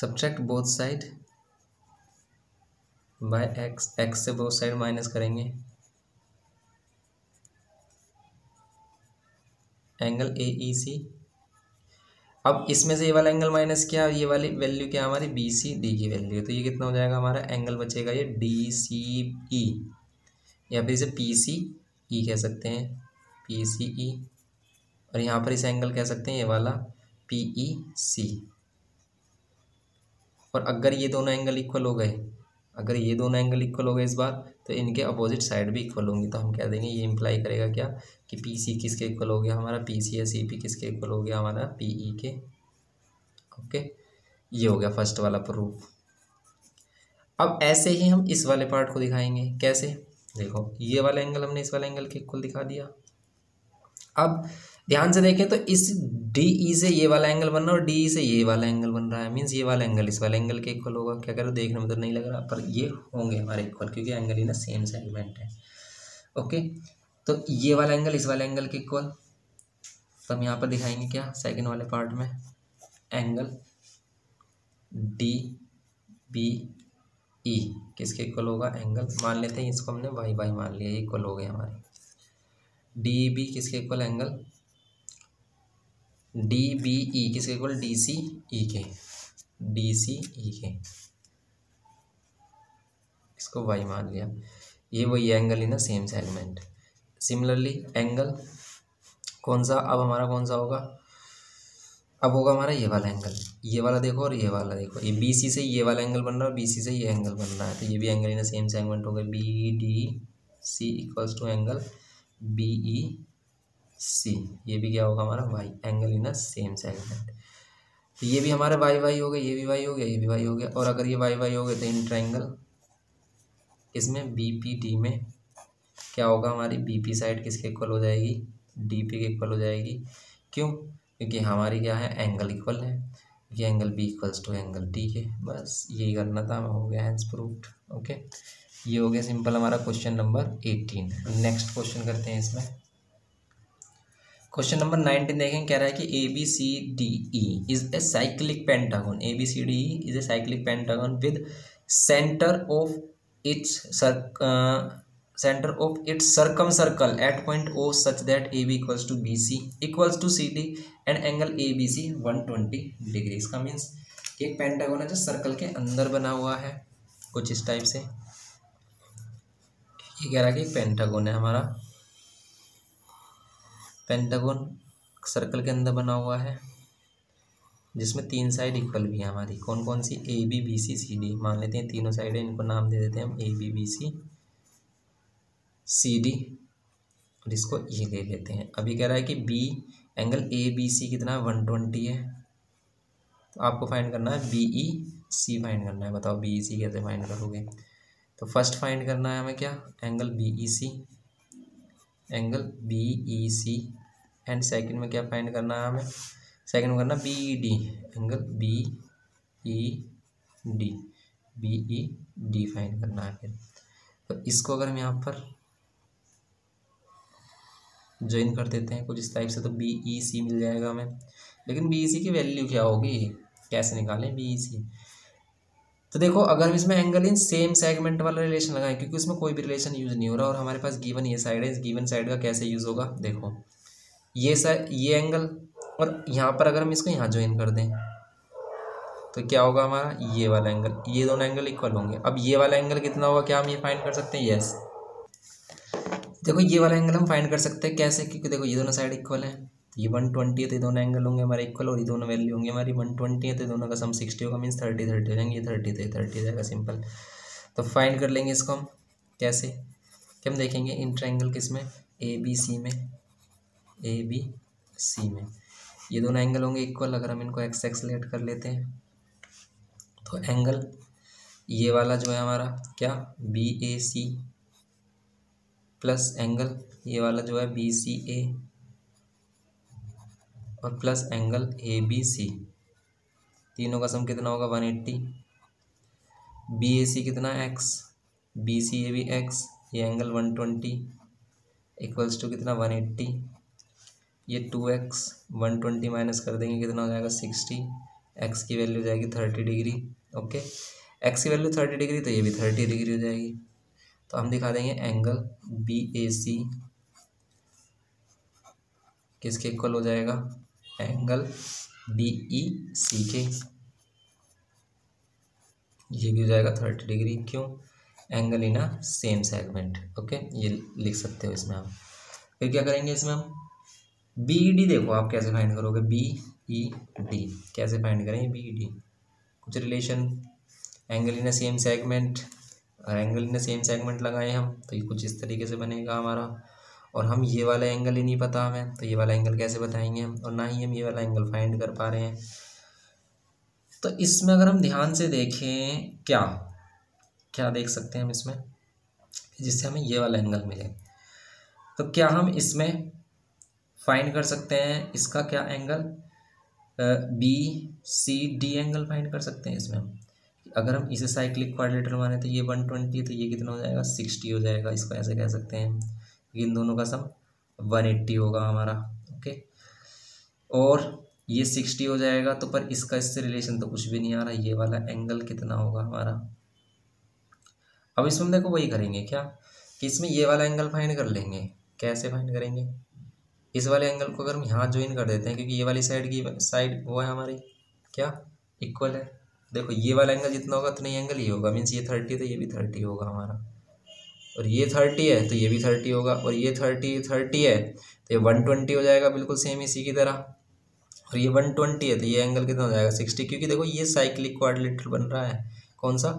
subtract both side by x, x से बोथ साइड माइनस करेंगे, एंगल ए ई सी। अब इसमें से ये वाला एंगल माइनस किया, ये वाली वैल्यू क्या हमारी बी सी डी की वैल्यू है, तो ये कितना हो जाएगा हमारा एंगल बचेगा ये डी सी ई, या फिर इसे पी सी ई कह सकते हैं, पी सी ई। और यहाँ पर इस एंगल कह सकते हैं ये वाला पी ई सी। और अगर ये दोनों एंगल इक्वल हो गए, अगर ये दोनों एंगल इक्वल हो गए इस बार, तो इनके अपोजिट साइड भी इक्वल होंगी, तो हम कह देंगे ये इम्प्लाई करेगा क्या कि पी सी किसके इक्वल हो गया हमारा, पी सी या सी पी किसके इक्वल हो गया हमारा, पी ई के। ओके ये हो गया फर्स्ट वाला प्रूफ। अब ऐसे ही हम इस वाले पार्ट को दिखाएंगे, कैसे, देखो ये वाला एंगल हमने इस वाला एंगल के इक्वल दिखा दिया। अब ध्यान से देखें तो इस डी ई से ये वाला एंगल बन रहा है और डी ई से ये वाला एंगल बन रहा है, मीन्स ये वाला एंगल इस वाले एंगल के इक्वल होगा। क्या करो, देखने में तो नहीं लग रहा पर ये होंगे हमारे इक्वल, क्योंकि एंगल ही ना सेम सेगमेंट है। ओके तो ये वाला एंगल इस वाले एंगल के इक्वल, तो हम यहाँ पर दिखाएंगे क्या सेकेंड वाले पार्ट में, एंगल डी बी ई किसके इक्वल होगा, एंगल मान लेते हैं इसको हमने वाई वाई मान लिया, इक्वल हो गए हमारे। डी बी किसके equal, angle D B E किसके इक्वल, डी सी ई के, डी सी ई के, इसको वाई मान लिया, ये वही एंगल ही ना सेम सेगमेंट। सिमिलरली एंगल कौन सा, अब हमारा कौन सा होगा, अब होगा हमारा ये वाला एंगल, ये वाला देखो और ये वाला देखो, ये बी सी से ये वाला एंगल बन रहा है, बी सी से ये एंगल बन रहा है, तो ये भी एंगल इन सेम सेगमेंट हो गए, B D C equals to angle B E C, ये भी क्या होगा हमारा Y, angle in same segment. तो ये भी हमारा वाई वाई हो गया, ये भी वाई हो गया, ये भी वाई हो गया, और अगर ये वाई वाई हो गए तो इंटर एंगल इसमें बी पी डी में क्या होगा, हमारी बी पी साइड किसके इक्वल हो जाएगी, डी पी के इक्वल हो जाएगी। क्यों, क्योंकि हमारी क्या है एंगल इक्वल है, ये angle B equals to angle D के। बस यही करना था, हो गया हैंस प्रूव्ड। ओके ये हो गया सिंपल हमारा question number eighteen. Next question करते हैं इसमें, क्वेश्चन नंबर नाइनटीन देखें, कह रहा है कि A B C D E is a cyclic pentagon, A B C D E is a cyclic pentagon with centre of its circ centre of its circum circle at point O such that A B equals to B C equals to C D and angle A B C one twenty degree. इसका means एक pentagon है जो circle के अंदर बना हुआ है, कुछ इस टाइप से। ये कह रहा है कि एक पेंटागन है हमारा, पेंटागन सर्कल के अंदर बना हुआ है जिसमें तीन साइड इक्वल भी है हमारी। कौन कौन सी? A B B C C D. मान लेते हैं तीनों साइड है, इनको नाम दे देते हैं हम A B B C C D और इसको ई ले लेते हैं। अभी कह रहा है कि B angle A B C कितना है? वन ट्वेंटी है। तो आपको फाइंड करना है बी ई सी, फाइंड करना है। बताओ बी ई सी कैसे फाइंड करोगे? तो फर्स्ट फाइंड करना है हमें क्या? Angle B E C, angle B E C. And second में क्या फाइंड करना है हमें? सेकंड में करना B E D, angle B E D, B E D find करना है। फिर तो इसको अगर हम यहाँ पर ज्वाइन कर देते हैं कुछ इस टाइप से, तो बी ई सी मिल जाएगा हमें। लेकिन बी ई सी की वैल्यू क्या होगी, कैसे निकालें बी ई सी? तो देखो, अगर हम इसमें एंगल इन सेम सेगमेंट वाला रिलेशन लगाएं, क्योंकि उसमें कोई भी रिलेशन यूज़ नहीं हो रहा और हमारे पास गिवन ये साइड है, इस गिवन साइड का कैसे यूज़ होगा? देखो ये साइड, ये एंगल, और यहाँ पर अगर हम इसको यहाँ ज्वाइन कर दें तो क्या होगा हमारा? ये वाला एंगल, ये दोनों एंगल इक्वल होंगे। अब ये वाला एंगल कितना होगा, क्या हम ये फाइंड कर सकते हैं? यस, देखो ये वाला एंगल हम फाइंड कर सकते हैं। कैसे? क्योंकि देखो ये दोनों साइड इक्वल है, ये वन ट्वेंटी है तो ये दोनों एंगल होंगे हमारे इक्वल, और ये दोनों वैल्यू होंगी हमारी वन ट्वेंटी है तो दोनों का सम सिक्सटी होगा। मीन्स थर्टी थर्टी हो जाएंगे, ये थर्टी तो ये थर्टी हो जाएगा, सिंपल। तो फाइंड कर लेंगे इसको हम। कैसे? कि हम देखेंगे इन ट्राइंगल किस में? ए बी सी में, ए बी सी में ये दोनों एंगल होंगे इक्वल। अगर हम इनको एक्स एक्स लेट कर लेते हैं तो एंगल ये वाला जो है हमारा क्या? B A C plus angle ये वाला जो है बी सी ए और plus angle A B C, तीनों का सम कितना होगा? One eighty. B A C कितना? एक्स, बी सी ए भी एक्स, ये angle one twenty equals to कितना? One eighty. ये two x, one twenty minus कर देंगे कितना हो जाएगा? सिक्सटी। एक्स की वैल्यू हो जाएगी थर्टी डिग्री। ओके, एक्स की वैल्यू थर्टी डिग्री तो ये भी थर्टी डिग्री हो जाएगी। तो हम दिखा देंगे एंगल बी ए सी किसके इक्वल हो जाएगा? एंगल बी ई सी के, ये भी हो जाएगा थर्टी डिग्री। क्यों? Angle in a same segment. Okay, ये लिख सकते हो इसमें आप। फिर क्या करेंगे इसमें हम? बी ई डी देखो आप कैसे फाइंड करोगे, बी ई डी कैसे फाइंड करेंगे? बी ई डी कुछ relation angle in a same segment, और एंगल इन सेम सेगमेंट लगाए हम तो ये कुछ इस तरीके से बनेगा हमारा। और हम ये वाला एंगल ही नहीं पता हमें, तो ये वाला एंगल कैसे बताएंगे हम? और ना ही हम ये वाला एंगल फाइंड कर पा रहे हैं। तो इसमें अगर हम ध्यान से देखें, क्या क्या देख सकते हैं हम इसमें जिससे हमें ये वाला एंगल मिले? तो क्या हम इसमें फाइंड कर सकते हैं इसका क्या angle? B C D angle find कर सकते हैं इसमें हम। अगर हम इसे साइक्लिक क्वाड्रिलेटरल माने तो ये वन ट्वेंटी है तो ये कितना हो जाएगा? सिक्सटी हो जाएगा। इसको ऐसे कह सकते हैं कि इन दोनों का सम वन एट्टी होगा हमारा। ओके, और ये सिक्सटी हो जाएगा तो, पर इसका इससे रिलेशन तो कुछ भी नहीं आ रहा। ये वाला एंगल कितना होगा हमारा? अब इसमें देखो वही करेंगे क्या कि इसमें ये वाला एंगल फाइंड कर लेंगे। कैसे फाइंड करेंगे? इस वाले एंगल को अगर हम यहाँ ज्वाइन कर देते हैं, क्योंकि ये वाली साइड की साइड वो है हमारी क्या? इक्वल है। देखो ये वाला एंगल जितना होगा उतना ही एंगल ये होगा। मीन्स ये थर्टी तो ये भी थर्टी होगा हमारा, और ये थर्टी है तो ये भी थर्टी होगा, और ये थर्टी थर्टी है तो ये वन ट्वेंटी हो जाएगा, बिल्कुल सेम इसी की तरह। और ये वन ट्वेंटी है तो ये एंगल कितना हो जाएगा? सिक्सटी। क्योंकि देखो ये साइक्लिक क्वाड्रिलेटरल बन रहा है, कौन सा?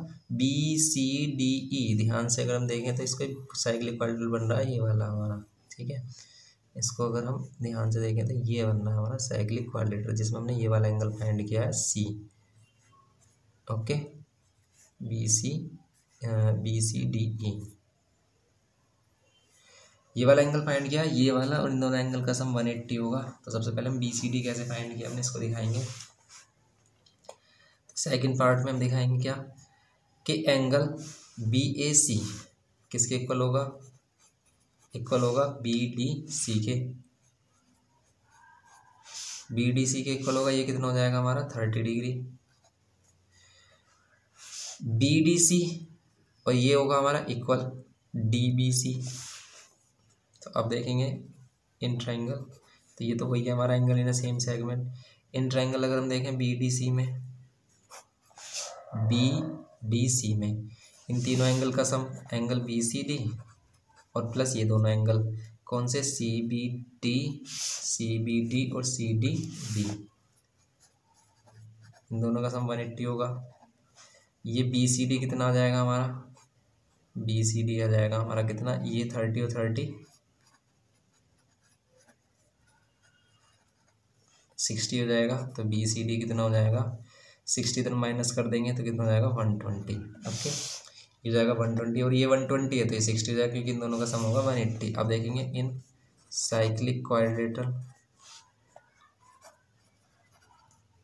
B C D E. ध्यान से अगर हम देखें तो इसको साइक्लिक क्वाड्रिलेटरल बन रहा है ये वाला हमारा। ठीक है, इसको अगर हम ध्यान से देखें तो ये बन रहा है हमारा साइक्लिक क्वाड्रिलेटरल, जिसमें हमने ये वाला एंगल फाइंड किया है C. Okay, B C B C D E ये वाला एंगल फाइंड किया, ये वाला, और इन दोनों एंगल का सम वन एट्टी होगा। तो सबसे पहले हम बी सी डी कैसे फाइंड किया हमने, इसको दिखाएंगे। तो सेकेंड पार्ट में हम दिखाएंगे क्या कि एंगल बी ए सी किसके इक्वल होगा? इक्वल होगा बी डी सी के। बी डी सी के इक्वल होगा, ये कितना हो जाएगा हमारा thirty degree B D C, और ये होगा हमारा इक्वल डी बी सी। तो अब देखेंगे इन ट्राइंगल, तो ये तो वही है हमारा angle in same segment. In triangle अगर हम देखें बी डी सी में, बी डी सी में इन तीनों एंगल का sum angle B C D और प्लस ये दोनों एंगल कौन से C B D, C B D और सी डी बी, इन दोनों का सम एक सौ अस्सी होगा। ये बी सी डी कितना आ जाएगा हमारा, बी सी डी आ जाएगा हमारा कितना, ये थर्टी और थर्टी सिक्सटी हो जाएगा। तो बी सी डी कितना हो जाएगा, सिक्सटी इधर माइनस कर देंगे तो कितना हो जाएगा वन ट्वेंटी। ओके ये जाएगा वन ट्वेंटी और ये वन ट्वेंटी है तो ये सिक्सटी हो जाएगा क्योंकि इन दोनों का सम होगा वन एट्टी। अब देखेंगे इन साइक्लिक क्वाड्रेटर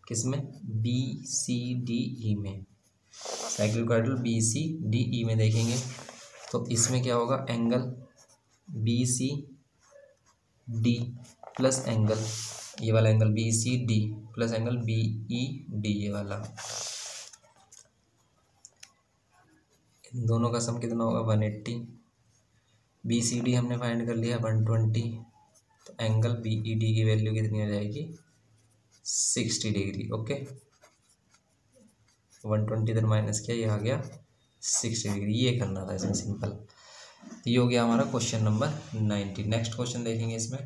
किसमें, बी सी डी ई में, cyclic quadrilateral B C D E में देखेंगे तो इसमें क्या होगा, angle B C D plus angle ये वाला angle B C D plus angle B E D, ये वाला इन दोनों का सम कितना होगा one eighty. B C D हमने फाइंड कर लिया वन ट्वेंटी, तो एंगल बी ई डी की वैल्यू कितनी हो जाएगी sixty degree. Okay one twenty इधर माइनस किया, ये आ गया सिक्सटी डिग्री, ये करना था इसमें सिंपल। तो ये हो गया हमारा question number ninety. Next question देखेंगे इसमें,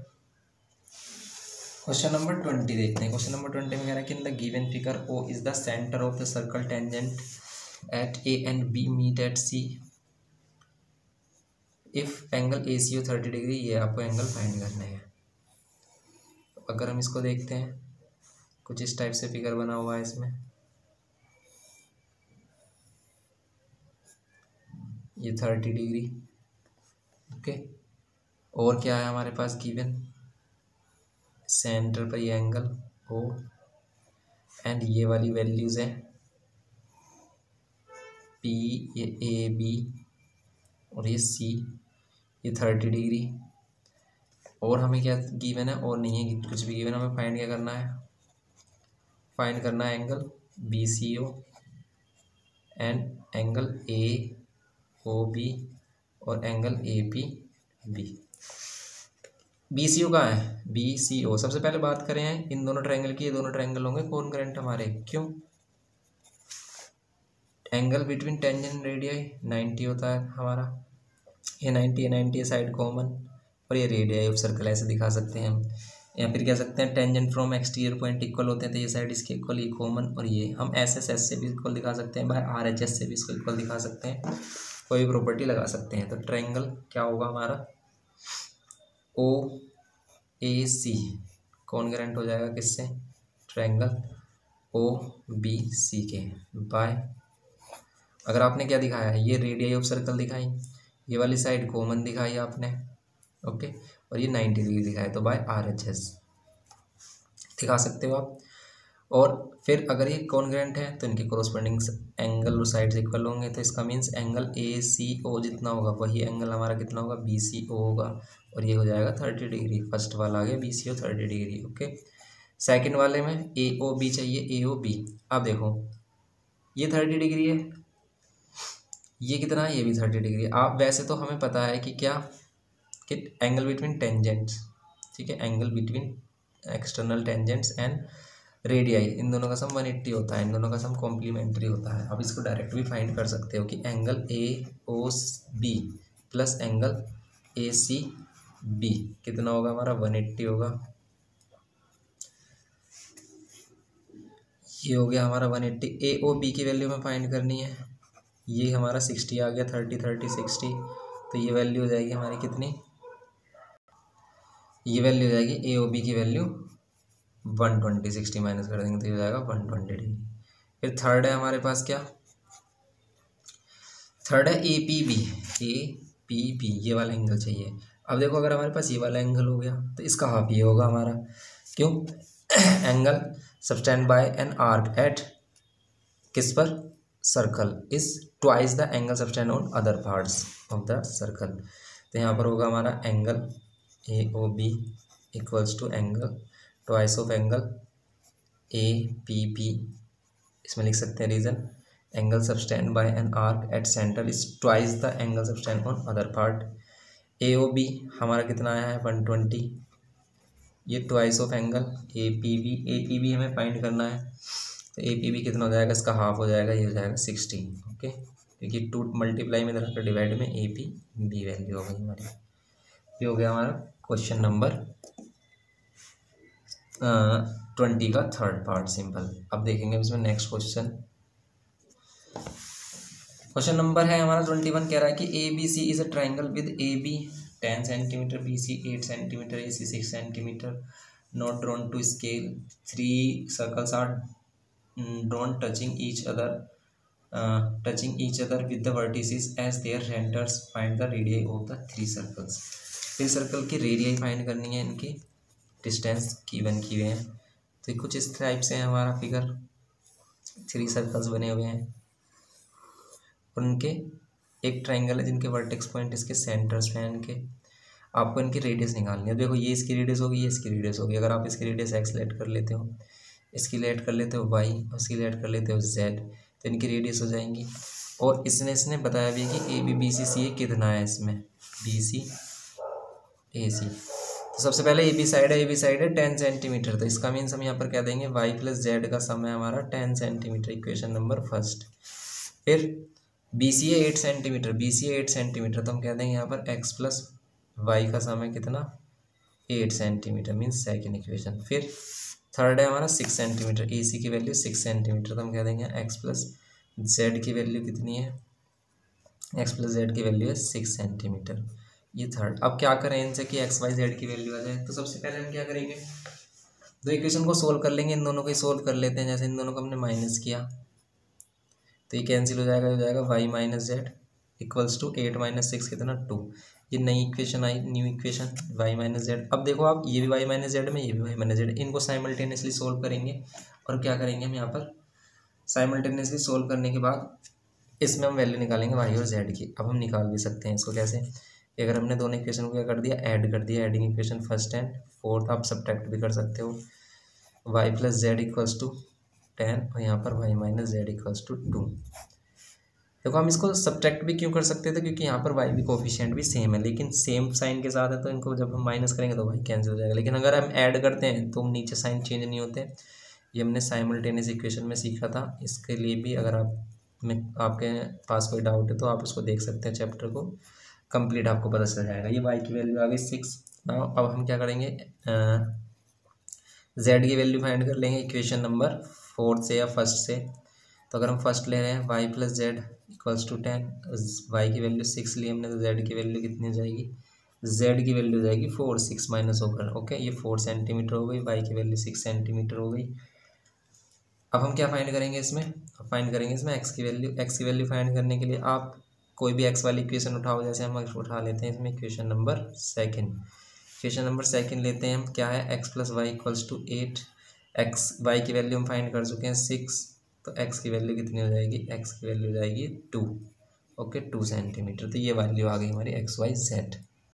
क्वेश्चन नंबर ट्वेंटी देखते हैं। क्वेश्चन नंबर ट्वेंटी में कह रहा है कि in the given figure O is the centre of the circle, tangent at A and B meet at C if angle A C O thirty degree, ये आपको angle find करना है। अगर हम इसको देखते हैं कुछ इस टाइप से फिगर बना हुआ है, इसमें ये थर्टी डिग्री ओके, और क्या है हमारे पास गिवन, सेंटर पर ये एंगल O एंड ये वाली वैल्यूज़ है P, ये A B और ये C, ये थर्टी डिग्री, और हमें क्या गिवन है, और नहीं है कुछ भी गिवन, हमें फाइंड क्या करना है, फाइंड करना है angle B C O and angle A O B और angle A P B. B C O कहाँ है, बी सी ओ, सबसे पहले बात करें इन दोनों ट्रायंगल की, ये दोनों ट्रायंगल होंगे कॉन्करेंट हमारे, क्यों, angle between tangent radii ninety होता है हमारा, ये नाइन्टी नाइन्टी है साइड कॉमन और ये रेडियाई ऑफ सर्कल, ऐसे दिखा सकते हैं हम, या फिर कह सकते हैं tangent from exterior point equal होते हैं, तो ये साइड इसके इक्वल, ये कॉमन, और ये हम एस एस एस से भी इक्वल दिखा सकते हैं, बाय आर एच एस से भी इसको इक्वल दिखा सकते हैं, कोई भी प्रॉपर्टी लगा सकते हैं। तो ट्राइंगल क्या होगा हमारा, ओ ए सी कॉन्ग्रेंट हो जाएगा किससे, ट्राइंगल ओ बी सी के, बाय अगर आपने क्या दिखाया है, ये रेडियाई ऑफ सर्कल दिखाई, ये वाली साइड कॉमन दिखाई आपने ओके, और ये नाइन्टी डिग्री दिखाया, तो बाय आर एच एस दिखा सकते हो आप। और फिर अगर ये कॉन्ग्रेंट है तो इनके कोरोस्पोंडिंग एंगल और साइड इक्वल होंगे, तो इसका मीन्स एंगल ए सी ओ जितना होगा वही एंगल हमारा कितना होगा, बी सी ओ होगा, और ये हो जाएगा थर्टी डिग्री। फर्स्ट वाला आ गया B C O thirty degree okay. Second वाले में ए ओ बी चाहिए, ए ओ बी आप देखो ये थर्टी डिग्री है, ये कितना है, ये भी थर्टी डिग्री। आप वैसे तो हमें पता है कि क्या कि एंगल बिटवीन टेंजेंट्स, ठीक है, angle between external tangents and radii इन दोनों का सम वन एट्टी होता है, इन दोनों का सम कॉम्प्लीमेंट्री होता है। आप इसको डायरेक्ट भी फाइंड कर सकते हो कि angle A O B plus angle A C B कितना होगा हमारा वन एट्टी होगा। ये हो गया हमारा one eighty. A O B की वैल्यू में फाइंड करनी है, ये हमारा सिक्सटी आ गया, थर्टी थर्टी सिक्सटी, तो ये वैल्यू हो जाएगी हमारी कितनी, ये वैल्यू हो जाएगी ए ओ बी की value one twenty sixty minus कर देंगे तो ये हो जाएगा वन ट्वेंटी डिग्री। फिर थर्ड है हमारे पास क्या, थर्ड है A P B, A P B ये वाला एंगल चाहिए। अब देखो अगर हमारे पास ये वाला एंगल हो गया तो इसका हाफ ये होगा हमारा, क्यों, angle subtended by an arc at किस पर circle is twice the angle subtended on other parts of the circle. तो यहाँ पर होगा हमारा angle A O B equals to angle twice of angle A P P, इसमें लिख सकते हैं reason angle subtended by an arc at centre is twice the angle subtended on other part. A O B हमारा कितना आया है one twenty, ये twice of angle A P B, A P B हमें फाइंड करना है तो ए P B कितना हो जाएगा, इसका हाफ हो जाएगा, ये हो जाएगा सिक्सटीन। ओके, क्योंकि टू मल्टीप्लाई में इधर डिवाइड में ए पी बी वैल्यू हो गई हमारी। ये हो गया हमारा क्वेश्चन नंबर ट्वेंटी का थर्ड पार्ट सिंपल। अब देखेंगे इसमें नेक्स्ट क्वेश्चन, क्वेश्चन नंबर है हमारा ट्वेंटी वन, कह रहा है कि A B C is a triangle with A B ten centimetre, B C eight centimetre, A C six centimetre, not drawn to scale, three circles are drawn touching each other touching each other with the vertices as their centres, find the radii of the three circles. Three circle की radii find करनी है, इनकी distance given की हुए हैं। तो कुछ इस टाइप से है हमारा फिगर, थ्री सर्कल्स बने हुए हैं और उनके एक ट्राइंगल है जिनके वर्टेक्स पॉइंट इसके सेंटर्स हैं। इनके आपको इनकी रेडियस निकालनी है। देखो ये इसकी रेडियस होगी, ये इसकी रेडियस होगी। अगर आप इसकी रेडियस एक्स लेट कर लेते हो, इसकी लेट कर लेते हो वाई, उसकी लेट कर लेते हो जेड, तो इनकी रेडियस हो जाएंगी। और इसने इसने बताया भी कि A B B C C ए कितना है, इसमें बी सी ए सी। तो सबसे पहले ए बी साइड है, ए बी साइड है टेन सेंटीमीटर, तो इसका मीन्स हम यहाँ पर क्या देंगे, वाई प्लस जेड का सम है हमारा ten centimetre, equation number first. फिर B C A eight centimetre, B C A eight centimetre, तो हम कह देंगे यहाँ पर एक्स प्लस वाई का सम है कितना, eight centimetre, means second equation. फिर थर्ड है हमारा सिक्स सेंटीमीटर, ए सी की वैल्यू सिक्स सेंटीमीटर, तो हम कह देंगे एक्स प्लस जेड की वैल्यू कितनी है, एक्स प्लस जेड की वैल्यू है सिक्स सेंटीमीटर, ये थर्ड। अब क्या करें इनसे कि एक्स वाई जेड की वैल्यू आ जाए, तो सबसे पहले हम क्या करेंगे, दो इक्वेशन को सोल्व कर लेंगे, इन दोनों को ही सोल्व कर लेते हैं। जैसे इन दोनों को हमने माइनस किया तो ये कैंसिल हो जाएगा, हो जाएगा y minus Z equals to eight minus six कितना टू। ये नई इक्वेशन आई, new equation y minus Z. अब देखो आप, ये भी y माइनस जेड में, ये भी y माइनस जेड, इनको साइमल्टेनियसली सोल्व करेंगे। और क्या करेंगे हम यहाँ पर, साइमल्टेनियसली सोल्व करने के बाद इसमें हम वैल्यू निकालेंगे y और z की। अब हम निकाल भी सकते हैं इसको कैसे, अगर हमने दोनों इक्वेशन को क्या कर दिया, ऐड कर दिया, adding equation first and fourth. आप सब्ट्रैक्ट भी कर सकते हो, Y plus Z equals to ten और यहाँ पर Y minus Z equals to two. देखो हम इसको सब्ट्रैक्ट भी क्यों कर सकते थे, क्योंकि यहाँ पर वाई भी कोफिशिएंट भी सेम है, लेकिन सेम साइन के साथ है, तो इनको जब हम माइनस करेंगे तो वाई कैंसिल हो जाएगा। लेकिन अगर हम ऐड करते हैं तो नीचे साइन चेंज नहीं होते। ये हमने साइमल्टेनियस इक्वेशन में सीखा था। इसके लिए भी अगर आप में आपके पास कोई डाउट है तो आप उसको देख सकते हैं, चैप्टर को कम्प्लीट आपको पता चल जाएगा। ये वाई की वैल्यू आ गई सिक्स। अब हम क्या करेंगे, जेड की वैल्यू फाइंड कर लेंगे इक्वेशन नंबर फोर्थ से या फर्स्ट से। तो अगर हम फर्स्ट ले रहे हैं Y plus Z equals to ten, Y की वैल्यू सिक्स ली हमने, तो जेड की वैल्यू कितनी हो जाएगी, जेड की वैल्यू हो जाएगी फोर, सिक्स माइनस होकर। ओके, ये फोर सेंटीमीटर हो गई, वाई की वैल्यू सिक्स सेंटीमीटर हो गई। अब हम क्या फाइंड करेंगे इसमें, फाइंड करेंगे इसमें एक्स की वैल्यू। एक्स की वैल्यू फाइंड करने के लिए आप कोई भी एक्स वाली इक्वेशन उठाओ, जैसे हम उठा लेते हैं इसमें equation number second. Equation number second लेते हैं हम, क्या है X plus Y equals to eight. X Y की वैल्यू हम फाइंड कर चुके हैं सिक्स, तो एक्स की वैल्यू कितनी हो जाएगी, एक्स की वैल्यू हो जाएगी टू। ओके, टू सेंटीमीटर, तो ये वैल्यू आ गई हमारी एक्स वाई जेड।